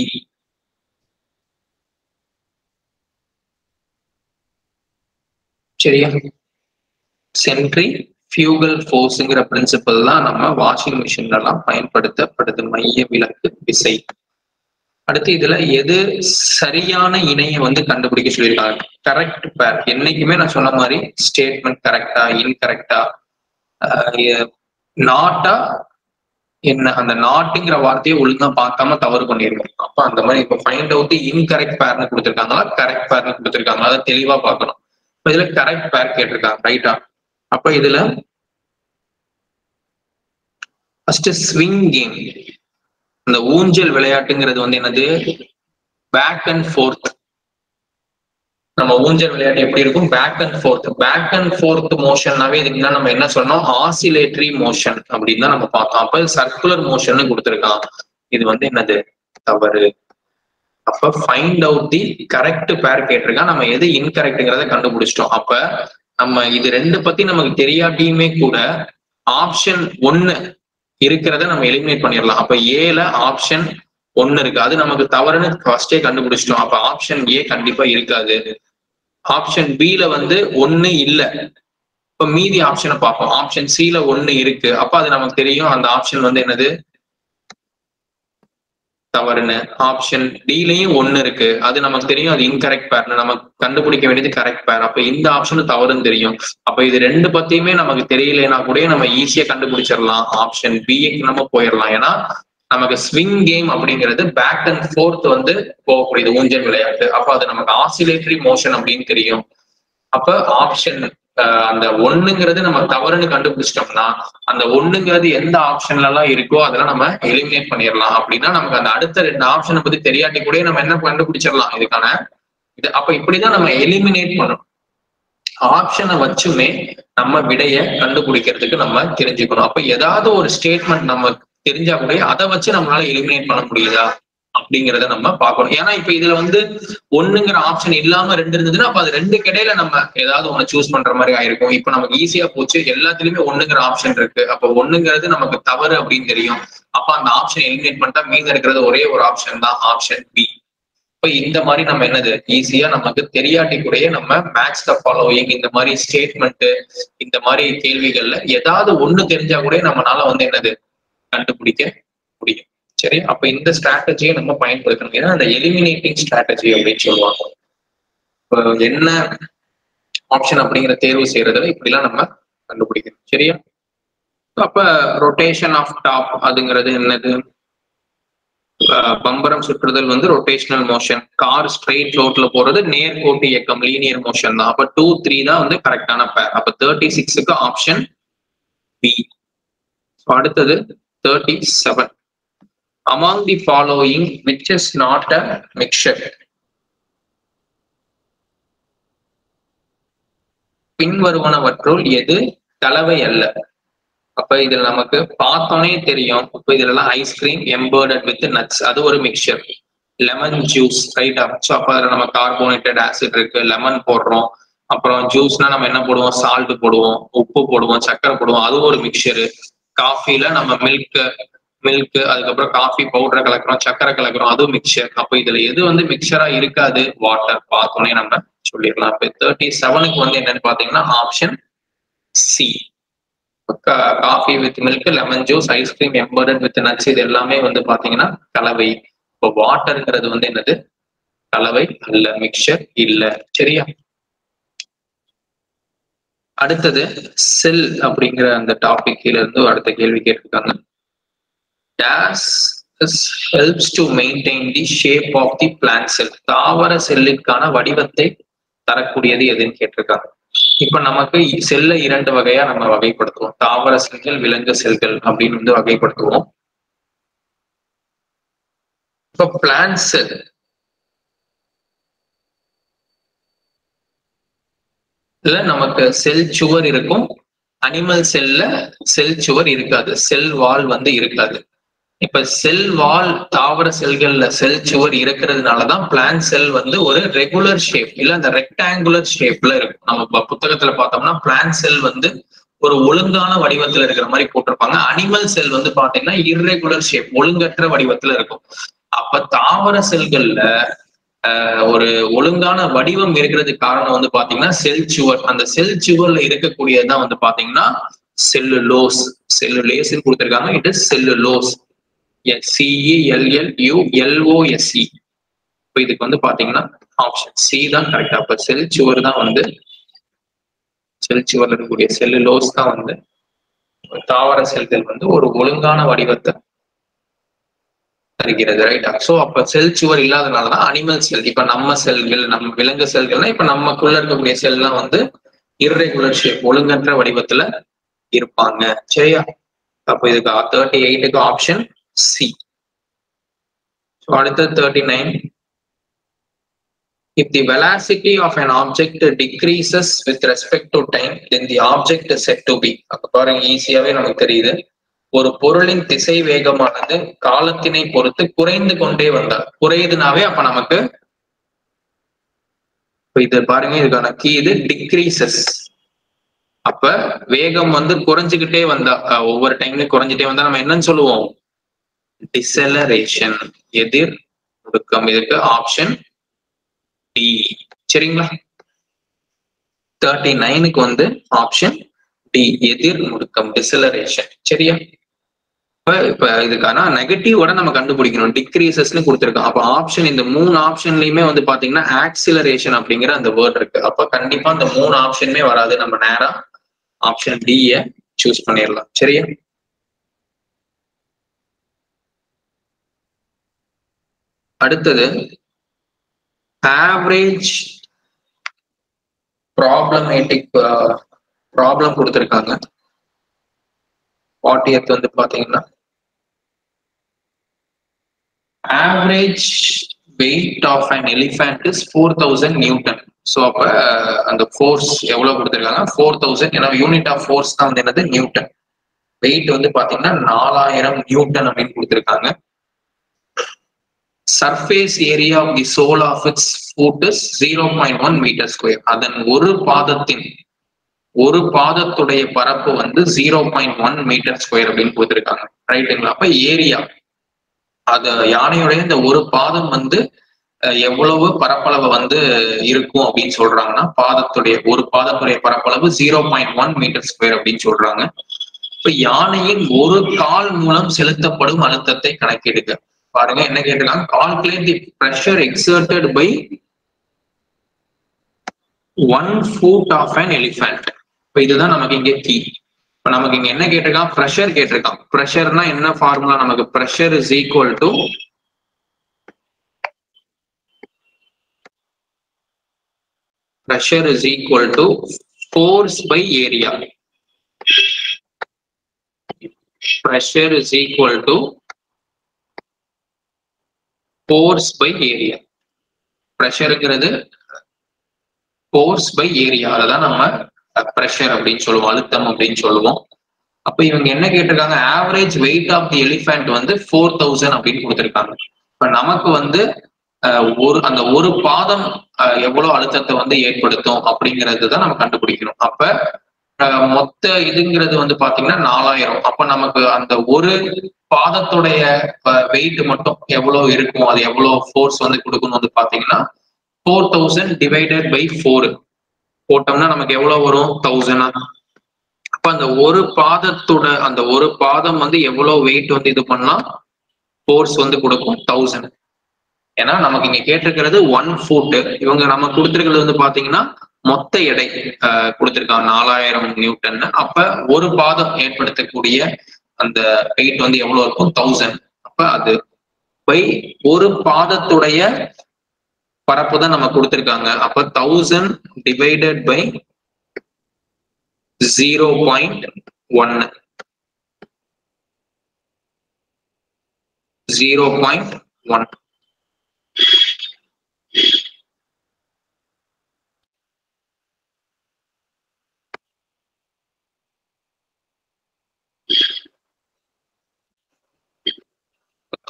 சரியா, சென்ட்ரி ஃபியூகல் ஃபோர்ஸ்ங்கிற பிரின்சிபல் தான் நம்ம வாஷிங் மிஷின்ல எல்லாம் பயன்படுத்தப்படுது, மைய விலக்கு விசை. அடுத்து இதுல எது சரியான இணையை வந்து கண்டுபிடிக்க சொல்லியிருக்காங்க. கரெக்ட் பேர், என்னைக்குமே நான் சொன்ன மாதிரி ஸ்டேட்மெண்ட் கரெக்டா, இன்கரெக்டா, நாட்டா என்ன, அந்த நாட்டுங்கிற வார்த்தையை ஒழுங்கா பார்க்காம தவறு பண்ணிருக்கோம். அப்ப அந்த மாதிரி இப்ப ஃபைண்ட் அவுட் இன்கரெக்ட் பேர்னு கொடுத்துருக்காங்களா, கரெக்ட் பேர்னு கொடுத்துருக்காங்களா, அதை தெளிவா பார்க்கணும். இப்ப இதுல கரெக்ட் பேர் கேட்டிருக்காங்க, ரைட்டா? அப்ப இதுல ஃபர்ஸ்ட் ஸ்விங் கேம், இந்த ஊஞ்சல் விளையாட்டுங்கிறது வந்து என்னது, பேக் அண்ட் ஃபோர்த் நம்ம ஊஞ்சல் விளையாட்டு எப்படி இருக்கும்? பேக் அண்ட் ஃபோர்த் மோஷன்னாவே இதுக்கு தான் நம்ம என்ன சொன்னோம், ஆசிலேட்டரி மோஷன் அப்படின்னு தான் நம்ம பார்த்தோம். அப்ப சர்க்குலர் மோஷன் கொடுத்துருக்கான், இது வந்து என்னது தவறு. அப்ப ஃபைண்ட் அவுட் தி கரெக்ட் பேர் கேட்டிருக்கான், நம்ம எது இன்கரெக்ட்ங்கிறத கண்டுபிடிச்சிட்டோம். அப்ப நம்ம இது ரெண்டு பத்தி நமக்கு தெரியாட்டியுமே கூட ஆப்ஷன் ஒன்னு இருக்கிறத நம்ம எலிமினேட் பண்ணிடலாம். அப்ப ஏல ஆப்ஷன் ஒன்னு இருக்கு, அது நமக்கு தவறுன்னு ஃபர்ஸ்டே கண்டுபிடிச்சிட்டோம். அப்ப ஆப்ஷன் ஏ கண்டிப்பா இருக்காது. ஆப்ஷன் பி ல வந்து ஒன்னு இல்ல. இப்ப மீதி ஆப்ஷனை பார்ப்போம். ஆப்ஷன் சி ல ஒன்னு இருக்கு, அப்ப அது நமக்கு தெரியும் அந்த ஆப்ஷன் வந்து என்னது தவறுன்னு. ஆப்ஷன் டி லயும் ஒன்னு இருக்கு, அது நமக்கு தெரியும் அது இன்கரெக்ட் பேர்னு. நம்ம கண்டுபிடிக்க வேண்டியது கரெக்ட் பேர். அப்ப இந்த ஆப்ஷன் தவறுன்னு தெரியும். அப்ப இது ரெண்டு பத்தியுமே நமக்கு தெரியலனா கூட நம்ம ஈஸியா கண்டுபிடிச்சிடலாம், ஆப்ஷன் பிக்கு நம்ம போயிடலாம். ஏன்னா நமக்கு ஸ்விங் கேம் அப்படிங்கிறது பேக் அண்ட் ஃபோர்த் வந்து போகக்கூடியது ஊஞ்சல் விளையாட்டு. அப்ப அது நமக்கு ஆசிலேட்டரி மோஷன் அப்படின்னு தெரியும். அப்ப ஆப்ஷன் அந்த ஒண்ணுங்கிறது நம்ம தவறுன்னு கண்டுபிடிச்சிட்டோம்னா அந்த ஒண்ணுங்கிறது எந்த ஆப்ஷன்ல எல்லாம் இருக்கோ அதெல்லாம் நம்ம எலிமினேட் பண்ணிடலாம். அப்படின்னா நமக்கு அந்த அடுத்த ரெண்டு ஆப்ஷனை பத்தி தெரியாட்டி கூட நம்ம என்ன கண்டுபிடிச்சிடலாம் இதுக்கான இது. அப்ப இப்படிதான் நம்ம எலிமினேட் பண்ணணும். ஆப்ஷனை வச்சுமே நம்ம விடைய கண்டுபிடிக்கிறதுக்கு நம்ம தெரிஞ்சுக்கணும். அப்ப ஏதாவது ஒரு ஸ்டேட்மெண்ட் நம்ம தெரிஞ்சா கூட அதை வச்சு நம்மளால எலிமினேட் பண்ண முடியுதா அப்படிங்கிறத நம்ம பார்க்கணும். ஏன்னா இப்ப இதுல வந்து ஒண்ணுங்கிற ஆப்ஷன் இல்லாம ரெண்டு இருந்ததுன்னா அப்ப அது ரெண்டு கிடையில நம்ம ஏதாவது ஒண்ணு சூஸ் பண்ற மாதிரி ஆயிருக்கும். இப்ப நமக்கு ஈஸியா போச்சு, எல்லாத்துலயுமே ஒண்ணுங்கிற ஆப்ஷன் இருக்கு. அப்ப ஒண்ணுங்கிறது நமக்கு தவறு அப்படின்னு தெரியும். அப்ப அந்த ஆப்ஷன் எலிமினேட் பண்ணிட்டா மீதி இருக்கிறது ஒரே ஒரு ஆப்ஷன் தான், ஆப்ஷன் பி. இப்ப இந்த மாதிரி நம்ம என்னது ஈஸியா நமக்கு தெரியாட்டி கூட நம்ம மேட்ச் த ஃபாலோயிங் இந்த மாதிரி ஸ்டேட்மெண்ட் இந்த மாதிரி கேள்விகள்ல ஏதாவது ஒண்ணு தெரிஞ்சா கூட நம்மளால வந்து என்னது கண்டுபிடிக்க முடியும். சரி, அப்ப இந்த ஸ்ட்ராட்டஜியை நம்ம பயன்படுத்தணும். ஏன்னா அந்த எலிமினேட்டிங் ஸ்ட்ராட்டஜி அப்படின்னு சொல்லுவாங்க. இப்போ என்ன ஆப்ஷன் அப்படிங்கிற தேர்வு செய்யறதுல இப்படிலாம் நம்ம கண்டுபிடிக்கணும். சரியா? அப்ப ரொட்டேஷன் ஆஃப் டாப் அதுங்கிறது என்னது? பம்பரம் சுற்றுதல் வந்து ரொட்டேஷனல் மோஷன். கார் ஸ்ட்ரெயிட் ரோட்ல போறது நேர்கோட்டு இயக்கம், லீனியர் மோஷன் தான். அப்ப 2, 3 தான் வந்து கரெக்டான பேர். அப்ப 36க்கு ஆப்ஷன் பி. அடுத்தது 37. Among the following, which is not a mixture? பின்வருவனவற்றுள் எது கலவை அல்ல? அப்ப இதுல நமக்கு பார்த்தோன்னே தெரியும். இப்ப இதுல எல்லாம் ஐஸ்கிரீம் எம்பர்டட் வித் நட்ஸ், அது ஒரு மிக்சர். லெமன் ஜூஸ், ரைட்டா? சோ அப்ப அதுல நம்ம கார்போனேட்டட் ஆசிட் இருக்கு, லெமன் போடுறோம். அப்புறம் ஜூஸ்னா நம்ம என்ன போடுவோம்? சால்ட் போடுவோம், உப்பு போடுவோம், சக்கரை போடுவோம், அது ஒரு மிக்சரு. காஃபில நம்ம மில்க் அதுக்கப்புறம் காஃபி பவுடர் கலக்கிறோம், சக்கரை கலக்கிறோம், அதுவும் மிக்சர். அப்ப இதுல எது வந்து மிக்சரா இருக்காது? வாட்டர். பார்த்தோன்னே நம்ம சொல்லிடலாம். இப்ப 37க்கு வந்து என்னன்னு பாத்தீங்கன்னா option C, coffee with milk, lemon juice, ice cream embedded with nuts, இது எல்லாமே வந்து பாத்தீங்கன்னா கலவை. இப்போ வாட்டர்ங்கிறது வந்து என்னது கலவை அல்ல, மிக்சர் இல்ல. சரியா? அடுத்தது செல் அப்படிங்கிற அந்த டாபிக்ல இருந்து அடுத்த கேள்வி கேட்டிருக்காங்க. Dash helps to maintain the shape of the plant cell. தாவர செல்லிற்கான வடிவத்தை தரக்கூடியது எதுன்னு கேட்டிருக்காங்க. இப்ப நமக்கு செல்லை 2 வகையா நம்ம வகைப்படுத்துவோம். தாவர செல்கள், விலங்கு செல்கள் அப்படின்னு வந்து வகைப்படுத்துவோம். இப்ப பிளான்ட் செல், நமக்கு செல் சுவர் இருக்கும். அனிமல் செல்ல செல் சுவர் இருக்காது, செல் வால் வந்து இருக்காது. இப்ப செல் வால் தாவர செல்கள்ல செல் சுவர் இருக்கிறதுனாலதான் பிளான்ட் செல் வந்து ஒரு ரெகுலர் ஷேப் இல்ல அந்த ரெக்டாங்குலர் ஷேப்ல இருக்கும். நம்ம புத்தகத்துல பார்த்தோம்னா பிளான்ட் செல் வந்து ஒரு ஒழுங்கான வடிவத்துல இருக்கிற மாதிரி போட்டிருப்பாங்க. அனிமல் செல் வந்து பாத்தீங்கன்னா இர்ரெகுலர் ஷேப், ஒழுங்கற்ற வடிவத்துல இருக்கும். அப்ப தாவர செல்கள்ல ஒரு ஒழுங்கான வடிவம் இருக்கிறதுக்கு காரணம் வந்து பாத்தீங்கன்னா செல் சுவர். அந்த செல் சுவர்ல இருக்கக்கூடியதுதான் வந்து பாத்தீங்கன்னா செல்லுலோஸ். செல்லுலேஸ் கொடுத்திருக்காங்க, இட் இஸ் செல்லுலோஸ். CELLULOSE. இப்போ இதுக்கு வந்து பாத்தீங்கன்னா ஆப்ஷன் சி தான் கரெக்டா. அப்ப செல் சுவர் தான் வந்து, செல் சுவர்ல இருக்கக்கூடிய செல்லுலோஸ் தான் வந்து தாவர செல்கள் வந்து ஒரு ஒழுங்கான வடிவத்தை இருக்கிறது. ரைட்டா? சோ அப்ப செல் சுவர் இல்லாதனாலதான் அனிமல் செல், இப்ப நம்ம செல்கள், நம்ம விலங்கு செல்கள்னா இப்ப நமக்குள்ள இருக்கக்கூடிய செல்லாம் வந்து இர்ரெகுலர் ஷேப், ஒழுங்கற்ற வடிவத்துல இருப்பாங்க. சரியா? அப்ப இதுக்கு 38க்கு ஆப்ஷன் சி. அடுத்த 39 If the velocity of an object decreases with respect to time, then the object is said to be. Apparently, easy away namak theriyudhu. ஒரு பொருளின் திசை வேகமானது காலத்தினை பொறுத்து குறைந்து கொண்டே வந்தார். குறையுதுனாவே அப்ப நமக்கு இது பாருங்க, இதுக்கான கீ இது டிக்ரீசஸ். அப்ப வேகம் வந்து குறைஞ்சுக்கிட்டே வந்தா, ஒவ்வொரு டைம்லயும் குறைஞ்சிட்டே வந்தா நம்ம என்னன்னு சொல்லுவோம்? டிசலரேஷன், எதிர் முடுக்கம். இதுக்கு ஆப்ஷன் டி. சரிங்களா? 39க்கு வந்து ஆப்ஷன் டி, எதிர் முடுக்கம், டிசலரேஷன். சரியா? இப்ப இதுக்கான நெகட்டிவோட நம்ம கண்டுபிடிக்கணும். டிக்ரீசஸ்ன்னு கொடுத்துருக்கோம். அப்ப ஆப்ஷன் இந்த மூணு ஆப்ஷன்லயுமே வந்து பாத்தீங்கன்னா ஆக்சிலரேஷன் அப்படிங்கிற அந்த வேர்ட் இருக்கு. அப்ப கண்டிப்பா அந்த மூணு ஆப்ஷனுமே வராது. நம்ம நேரா ஆப்ஷன் டியை சூஸ் பண்ணிடலாம். சரியா? அடுத்தது ஆவரேஜ் ப்ராப்ளமேட்டிக் ப்ராப்ளம் கொடுத்துருக்காங்க. 40th வந்து பாத்தீங்கன்னா average weight of an elephant is 4000 Newton. So அப்ப அந்த ஃபோர்ஸ் எவ்வளவு கொடுத்திருக்காங்க? 4000. ஏன்னா யூனிட் ஆஃப் ஃபோர்ஸ் தான் வந்து என்னது? நியூட்டன். வெயிட் வந்து பாத்தீங்கன்னா 4000 Newton அப்படின்னு கொடுத்திருக்காங்க. Surface area of the sole of its foot is 0.1 metre square. அதன் ஒரு பாதத்துடைய பரப்பு வந்து 0.1 மீட்டர் ஸ்கொயர் அப்படின்னு கொடுத்துருக்காங்க. ரைட்டுங்களா? அப்ப ஏரியா, அது யானையுடைய இந்த ஒரு பாதம் வந்து எவ்வளவு பரப்பளவு வந்து இருக்கும் அப்படின்னு சொல்றாங்கன்னா, பாதத்துடைய ஒரு பாதத்துடைய பரப்பளவு 0.1 மீட்டர் ஸ்கொயர் அப்படின்னு சொல்றாங்க. இப்ப யானையின் ஒரு கால் மூலம் செலுத்தப்படும் அழுத்தத்தை கணக்கிடுங்க. பாருங்க என்ன கேட்டிருக்காங்க? Calculate the pressure exerted by 1 foot of an elephant. இப்ப இதுதான் நமக்கு இங்க கீ. இப்ப நமக்கு இங்க என்ன கேட்டிருக்கான்? ப்ரெஷர் கேட்டிருக்கான். ப்ரெஷர்னா என்ன ஃபார்முலா? நமக்கு pressure is equal to force by area. Pressure is equal to force by area. ப்ரெஷருங்கிறது ஃபோர்ஸ் பை ஏரியா. அதான் நம்ம ப்ரெஷர் அப்படின்னு சொல்லுவோம், அழுத்தம் அப்படின்னு சொல்லுவோம். அப்ப இவங்க என்ன கேட்டிருக்காங்க? Average weight of the elephant வந்து 4000 அப்படின்னு கொடுத்துருக்காங்க. இப்ப நமக்கு வந்து அந்த ஒரு பாதம் எவ்வளவு அழுத்தத்தை வந்து ஏற்படுத்தும் அப்படிங்கிறது தான் நம்ம கண்டுபிடிக்கணும். அப்ப மொத்த இதுங்கிறது வந்து பாத்தீங்கன்னா 4000. அப்ப நமக்கு அந்த ஒரு பாதத்துடைய வெயிட் மட்டும் எவ்வளவு இருக்கும், அது எவ்வளவு ஃபோர்ஸ் வந்து கொடுக்கணும் வந்து பாத்தீங்கன்னா 4000 டிவைடட் பை 4 போட்டோம்னா நமக்கு எவ்வளவு வரும்? 1000. அப்ப அந்த ஒரு பாதத்தோட அந்த ஒரு பாதம் வந்து எவ்வளவு வெயிட் வந்து இது பண்ணா ஃபோர்ஸ் வந்து கொடுக்கும்? 1000. ஏன்னா நமக்கு இங்க கேட்டிருக்கிறது 1 foot. இவங்க நம்ம கொடுத்துருக்கிறது வந்து பாத்தீங்கன்னா மொத்த எடை கொடுத்துருக்காங்க 4000 Newton. அப்ப ஒரு பாதம் ஏற்படுத்தக்கூடிய அந்த வெயிட் வந்து எவ்வளவு இருக்கும்? 1000. அப்ப அது பை ஒரு பாதத்துடைய பரப்பு தான் நம்ம கொடுத்துருக்காங்க. அப்ப 1000 டிவைடட் பை 0.1. 0.1.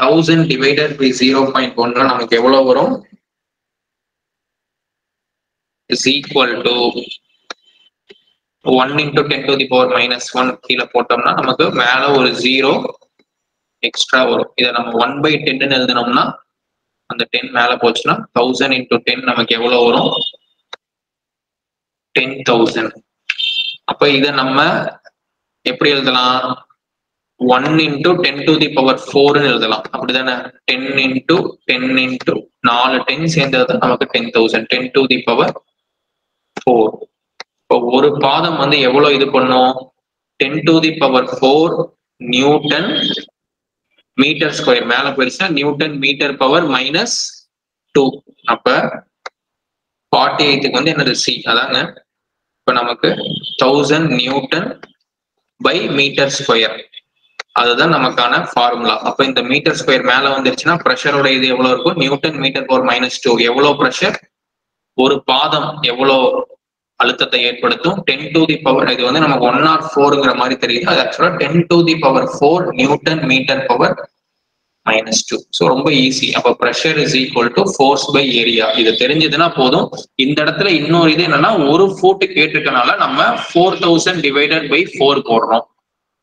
$1000 டிவைடட் பை 0.1 நமக்கு எவ்வளவு வரும்? is equal to 1 into 10 to the power minus 1. கீழே போட்டோம்னா நமக்கு மேல ஒரு 0 எக்ஸ்ட்ரா வரும். இதை நம்ம 1/10 எழுதினோம்னா அந்த 10 மேல போச்சுன்னா 1000 into 10 நமக்கு எவ்வளவு வரும்? 10000. அப்ப இதை நம்ம எப்படி எழுதலாம்? 1 into 10 to the power 4 எழுதலாம். அப்படிதானே? 10 into 10 into 4 10 சேர்ந்தது நமக்கு 10000. 10 to the power 4. இப்போ ஒரு பாதம் வந்து எவ்வளவு இது பண்ணும்? 10 to the power 4 Newton metre square. மேல போயிடுச்சுன்னா Newton மீட்டர் பவர் மைனஸ் 2. அப்ப 48க்கு வந்து என்னது? சி. அதாங்க இப்ப நமக்கு 1000 Newton பை மீட்டர் ஸ்கொயர். அதுதான் நமக்கான ஃபார்முலா. அப்ப இந்த மீட்டர் ஸ்கொயர் மேல வந்துருச்சுன்னா ப்ரெஷரோட இது எவ்வளவு இருக்கும்? Newton metre power minus 2. எவ்வளவு ப்ரெஷர்? ஒரு பாதம் எவ்வளோ அழுத்தத்தை ஏற்படுத்தும் 10 to the power இது வந்து நமக்கு 104ங்கிற மாதிரி தெரியுது. அது ஆக்சுவலா 10 to the power 4 newton metre power -2. So ரொம்ப ஈஸி. அப்ப pressure is equal to force by area. இது தெரிஞ்சதுன்னா போதும். இந்த இடத்துல இன்னொரு இது என்னன்னா ஒரு ஃபூட் கேட்டிருக்கனால நம்ம 4000 divided by 4 போடுறோம்.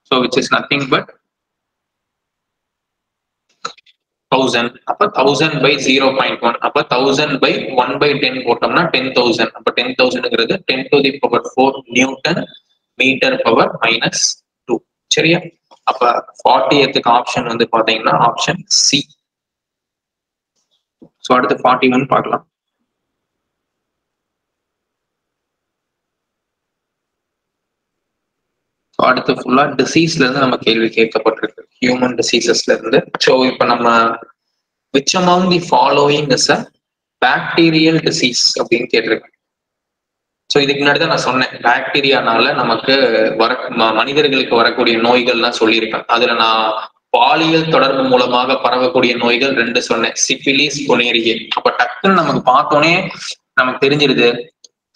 So which is nothing but 1000. அப்ப 1000 by 0.1. அப்ப 1000 by 1 by 10 போட்டோம்னா 10000. அப்ப 10000ங்கிறது 10 to the power 4 Newton meter power -2. சரியா? அப்ப 40th ஆப்ஷன் வந்து பாத்தீங்கன்னா ஆப்ஷன் சி. சோ அடுத்து 41 பார்க்கலாம். அடுத்து ஃபுல்லா டிசீஸ்ல இருந்து நம்ம கேள்வி கேட்கப்பட்டிருக்கு, ஹியூமன் டிசீசஸ்ல இருந்து. ஸோ இப்போ நம்ம which among the following is a bacterial disease அப்படின்னு கேட்டிருக்கோம். ஸோ இதுக்கு முன்னாடி தான் நான் சொன்னேன், பாக்டீரியானால நமக்கு வர மனிதர்களுக்கு வரக்கூடிய நோய்கள்லாம் சொல்லியிருக்கேன். அதுல நான் பாலியல் தொடர்பு மூலமாக பரவக்கூடிய நோய்கள் 2 சொன்னேன், சிபிலிஸ், கொலேரியா. அப்ப டக்குன்னு நமக்கு பார்த்தோன்னே நமக்கு தெரிஞ்சிருது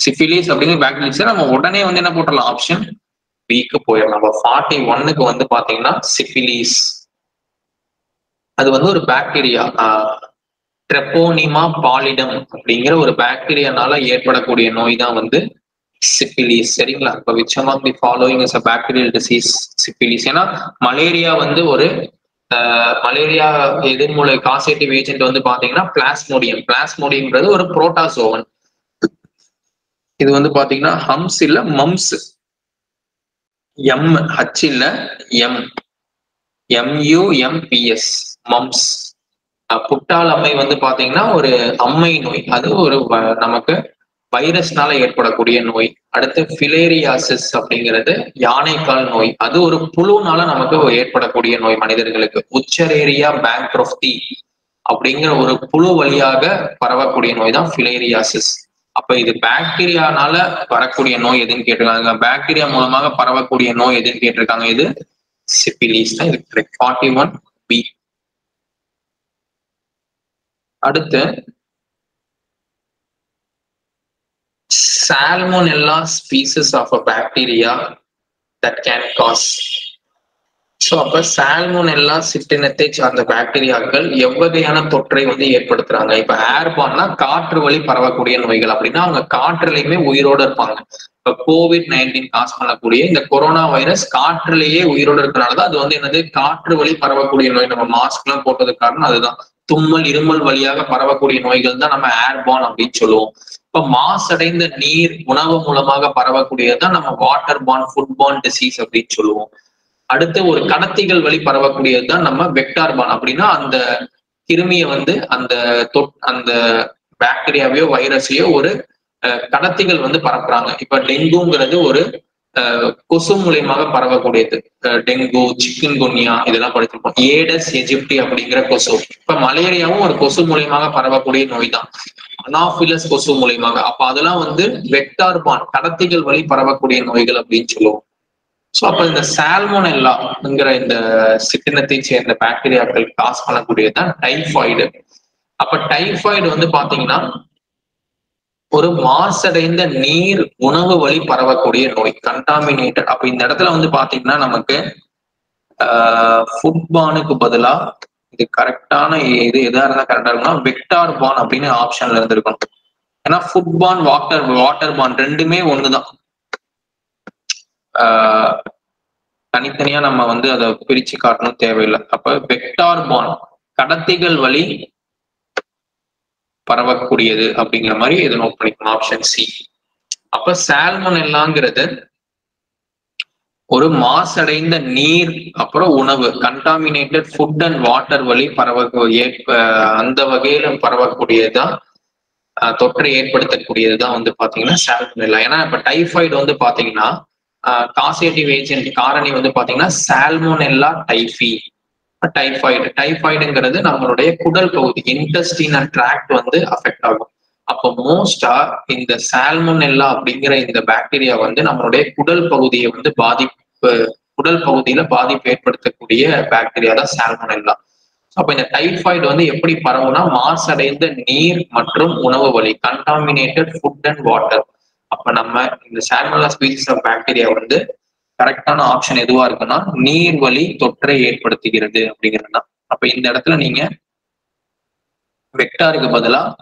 சிபிலிஸ் அப்படிங்கிற பாக்டீரியா. நம்ம உடனே வந்து என்ன போட்டலாம், ஆப்ஷன் வீக்கு போயிடலாம். 41க்கு வந்து பாத்தீங்கன்னா சிபிலிஸ், அது வந்து ஒரு பாக்டீரியா ட்ரெப்போனிமா பாலிடம் அப்படிங்கிற ஒரு பாக்டீரியானால ஏற்படக்கூடிய நோய் தான் வந்து சிபிலிஸ். சரிங்களா? இப்போ which among the following is a bacterial disease syphilis. ஏன்னா மலேரியா வந்து ஒரு மலேரியா எதிர்மூலை காசேட்டிவ் ஏஜென்ட் வந்து பாத்தீங்கன்னா பிளாஸ்மோடியம். பிளாஸ்மோடியம்ன்றது ஒரு புரோட்டாசோவன். இது வந்து பாத்தீங்கன்னா ஹம்ஸ் இல்ல மம்ஸ், MUMPS மம்ஸ். புட்டால் அம்மை வந்து பாத்தீங்கன்னா ஒரு அம்மை நோய், அது ஒரு நமக்கு வைரஸ்னால ஏற்படக்கூடிய நோய். அடுத்து ஃபிலேரியாசிஸ் அப்படிங்கிறது யானைக்கால் நோய், அது ஒரு புழுனால நமக்கு ஏற்படக்கூடிய நோய் மனிதர்களுக்கு. உச்சரேரியா பேங்க்ரொஃப்டி அப்படிங்கிற ஒரு புழு வழியாக பரவக்கூடிய நோய் தான் ஃபிலேரியாசிஸ். அப்ப இது பாக்டீரியானால வரக்கூடிய நோய் எதுன்னு கேட்டிருக்காங்க, பாக்டீரியா மூலமாக பரவக்கூடிய நோய் எதுன்னு கேட்டிருக்காங்க. இது சிபிலிஸ் தான். இது 41B. அடுத்து salmonella species of a bacteria that can cause. So அப்ப சால்மோனெல்லா சிற்றினத்தை சார்ந்த பாக்டீரியாக்கள் எவ்வகையான தொற்றை வந்து ஏற்படுத்துறாங்க. இப்ப ஏர்பான்னா காற்று வழி பரவக்கூடிய நோய்கள் அப்படின்னா அவங்க காற்றுலையுமே உயிரோடு இருப்பாங்க. இப்ப COVID-19 காஸ் பண்ணக்கூடிய இந்த கொரோனா வைரஸ் காற்றுலேயே உயிரோடு இருக்கிறனாலதான் அது வந்து என்னது, காற்று வழி பரவக்கூடிய நோய். நம்ம மாஸ்க் எல்லாம் போட்டதுக்கு காரணம் அதுதான். தும்மல், இருமல் வழியாக பரவக்கூடிய நோய்கள் தான் நம்ம ஏர்பான் அப்படின்னு சொல்லுவோம். இப்ப மாசடைந்த நீர், உணவு மூலமாக பரவக்கூடியதுதான் நம்ம வாட்டர் பான், ஃபுட்பான் டிசீஸ் அப்படின்னு சொல்லுவோம். அடுத்து ஒரு கடத்திகள் வழி பரவக்கூடியதுதான் நம்ம வெக்டார் பான். அப்படின்னா அந்த கிருமியை வந்து அந்த பாக்டீரியாவையோ வைரஸையோ ஒரு கடத்திகள் வந்து பரப்புறாங்க. இப்ப டெங்குங்கிறது ஒரு கொசு மூலியமாக பரவக்கூடியது. டெங்கு, சிக்கன் குன்யா இதெல்லாம் படிச்சிருப்போம். ஏடஸ் எஜிப்டி அப்படிங்கிற கொசு. இப்ப மலேரியாவும் ஒரு கொசு மூலியமாக பரவக்கூடிய நோய் தான், அனாஃபிலஸ் கொசு மூலியமாக. அப்ப அதெல்லாம் வந்து வெக்டார் பான், கடத்திகள் வழி பரவக்கூடிய நோய்கள் அப்படின்னு சொல்லுவோம். ஸோ அப்போ இந்த சால்மோனெல்லாங்கிற இந்த சிற்றினத்தை சேர்ந்த பாக்டீரியாக்கள் காஸ் பண்ணக்கூடியதுதான் டைஃபாய்டு. அப்ப டைஃபாய்டு வந்து பாத்தீங்கன்னா ஒரு மாசடைந்த நீர், உணவு வழி பரவக்கூடிய நோய், கண்டாமினேட்டட். அப்ப இந்த இடத்துல வந்து பாத்தீங்கன்னா நமக்கு ஃபுட்பானுக்கு பதிலா இது கரெக்டான இது எதா இருந்தா கரெக்டா இருக்கணும், வெக்டார் பான் அப்படின்னு ஆப்ஷன்ல இருந்திருக்கணும். ஏன்னா ஃபுட்பான், வாட்டர் பான் ரெண்டுமே ஒண்ணுதான். தனித்தனியா நம்ம வந்து அதை பிரிச்சு காட்டணும் தேவையில்லை. அப்ப வெக்டார் பான், கடத்திகள் வழி பரவக்கூடியது அப்படிங்கிற மாதிரி இது நோட் பண்ணிக்கணும், ஆப்ஷன் சி. அப்ப சால்மோனெல்லாங்கிறது ஒரு மாசடைந்த நீர், அப்புறம் உணவு, கண்டாமினேட்டட் ஃபுட் அண்ட் வாட்டர் வழி அந்த வகையில பரவக்கூடியதுதான், தொற்றை ஏற்படுத்தக்கூடியதுதான் வந்து பாத்தீங்கன்னா சால்மோனெல்லா. ஏன்னா இப்ப டைஃபாய்டு வந்து பாத்தீங்கன்னா காசேட்டிவ் ஏஜென்ட் காரணி வந்து பாத்தீங்கன்னா சால்மோனெல்லா டைஃபி, டைஃபாய்டு. டைஃபாய்டுங்கிறது நம்மளுடைய குடல் பகுதி, இன்டெஸ்டினல் ட்ராக்ட் வந்து அஃபெக்ட் ஆகும். அப்போ மோஸ்டா இந்த சால்மோனெல்லா அப்படிங்கிற இந்த பாக்டீரியா வந்து நம்மளுடைய குடல் பகுதியை வந்து பாதிப்பு, குடல் பகுதியில பாதிப்பு ஏற்படுத்தக்கூடிய பாக்டீரியா தான் salmonella. So, when the typhoid on the Epidi Paravana, mass are in the near matrum unavali, contaminated food and water. Upon in the salmonella species of bacteria, the correct option is near valley, totre 8 particular. Up in the Athlaning vector Gabadala,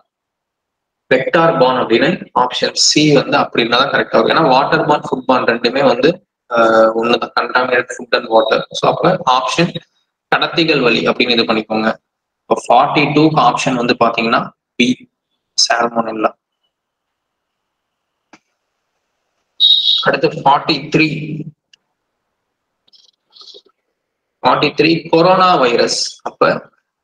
vector born option C on the Aprila correct organ, waterborne, foodborne, rendeme on the contaminated food and water. So, option. கடத்திகள் வலி அப்படிங்கிறது பண்ணிக்கோங்க. அப்ப 42 option வந்து பாத்தீங்கன்னா B salmonella. அடுத்து 43 corona virus. அப்ப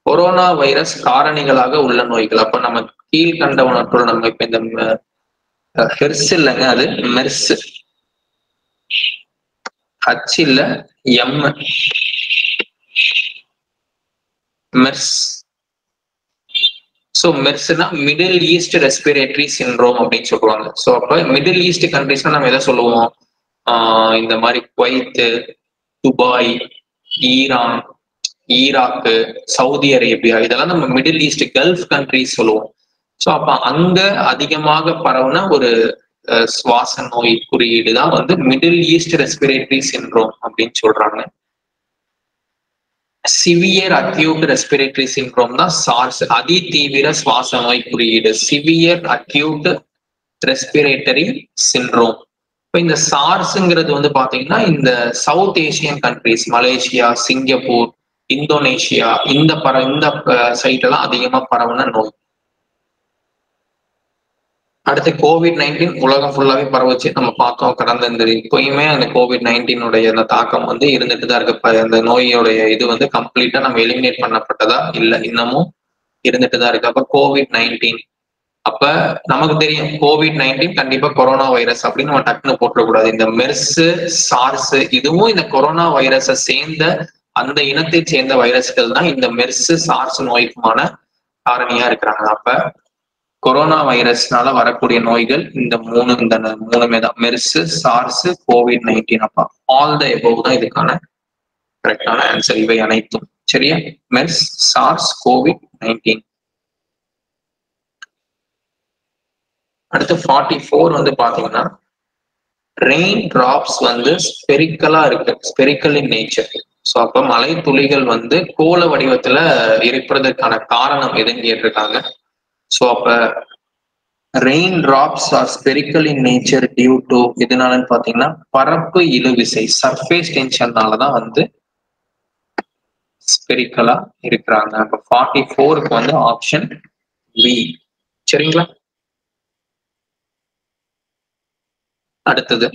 corona virus காரணிகளாக உள்ள நோய்கள். அப்ப நம்ம கீழ் கண்டவனோட நம்ம இப்ப இந்த ஹெர்ஸ் இல்லங்க, அது மெர்ஸ் ஹச் இல்ல M MERS. So MERS is Middle East Respiratory Syndrome. So Middle East countries na we solluvom in the mari Kuwait, Dubai, Iran, Iraq, Saudi Arabia idella nam Middle East Gulf countries solluvom. So appa anga adhigamaga paravana oru swasa noi kuriyidu da vandu Middle East Respiratory Syndrome appdin solranga. Severe acute respiratory syndrome na SARS adi teevira swasa noi kuriyid severe acute respiratory syndrome. So in the SARS ingiradhu vandu pathina in the South Asian countries, Malaysia, Singapore, Indonesia, inda site la adhigama paravana noi. அடுத்து COVID-19 உலகம் ஃபுல்லாவே பரவச்சு நம்ம பார்த்தோம் கடந்த இந்த இப்பயுமே அந்த COVID-19 உடைய அந்த தாக்கம் வந்து இருந்துட்டு தான் இருக்கு. அந்த நோயோட இது வந்து கம்ப்ளீட்டா நம்ம எலிமினேட் பண்ணப்பட்டதா இல்ல, இன்னமும் இருந்துட்டு தான் இருக்கு. அப்ப COVID-19 அப்ப நமக்கு தெரியும் COVID-19 கண்டிப்பா கொரோனா வைரஸ் அப்படின்னு நம்ம டக்குன்னு போட்டுறக்கூடாது. இந்த மெர்ஸ், சார்ஸ் இதுவும் இந்த கொரோனா வைரஸை சேர்ந்த அந்த இனத்தை சேர்ந்த வைரஸ்கள் தான் இந்த மெர்ஸ், சார்ஸ் நோய்க்குமான காரணியா இருக்கிறாங்க. அப்ப கொரோனா வைரஸ்னால வரக்கூடிய நோய்கள் இந்த மூணுமே தான் MERS, SARS, COVID-19. அப்பா ஆல் த எபோவ் தான் இதுக்கான கரெக்டான ஆன்சர், இவை அனைத்தும் சரியா. MERS, SARS, COVID-19. அடுத்து 44 வந்து பாத்தீங்கன்னா ரெயின் டிராப்ஸ் வந்து ஸ்பெரிக்கலா இருக்கு, ஸ்பெரிக்கல் இன் நேச்சர். ஸோ அப்ப மலை துளிகள் வந்து கோள வடிவத்துல இருக்கிறதுக்கான காரணம் எதுன்னு கேட்டிருக்காங்க. So, raindrops are spherical in nature due to Parappu iluvisai, surface tension spherical. 44 option B. Cheringla. Adatadu.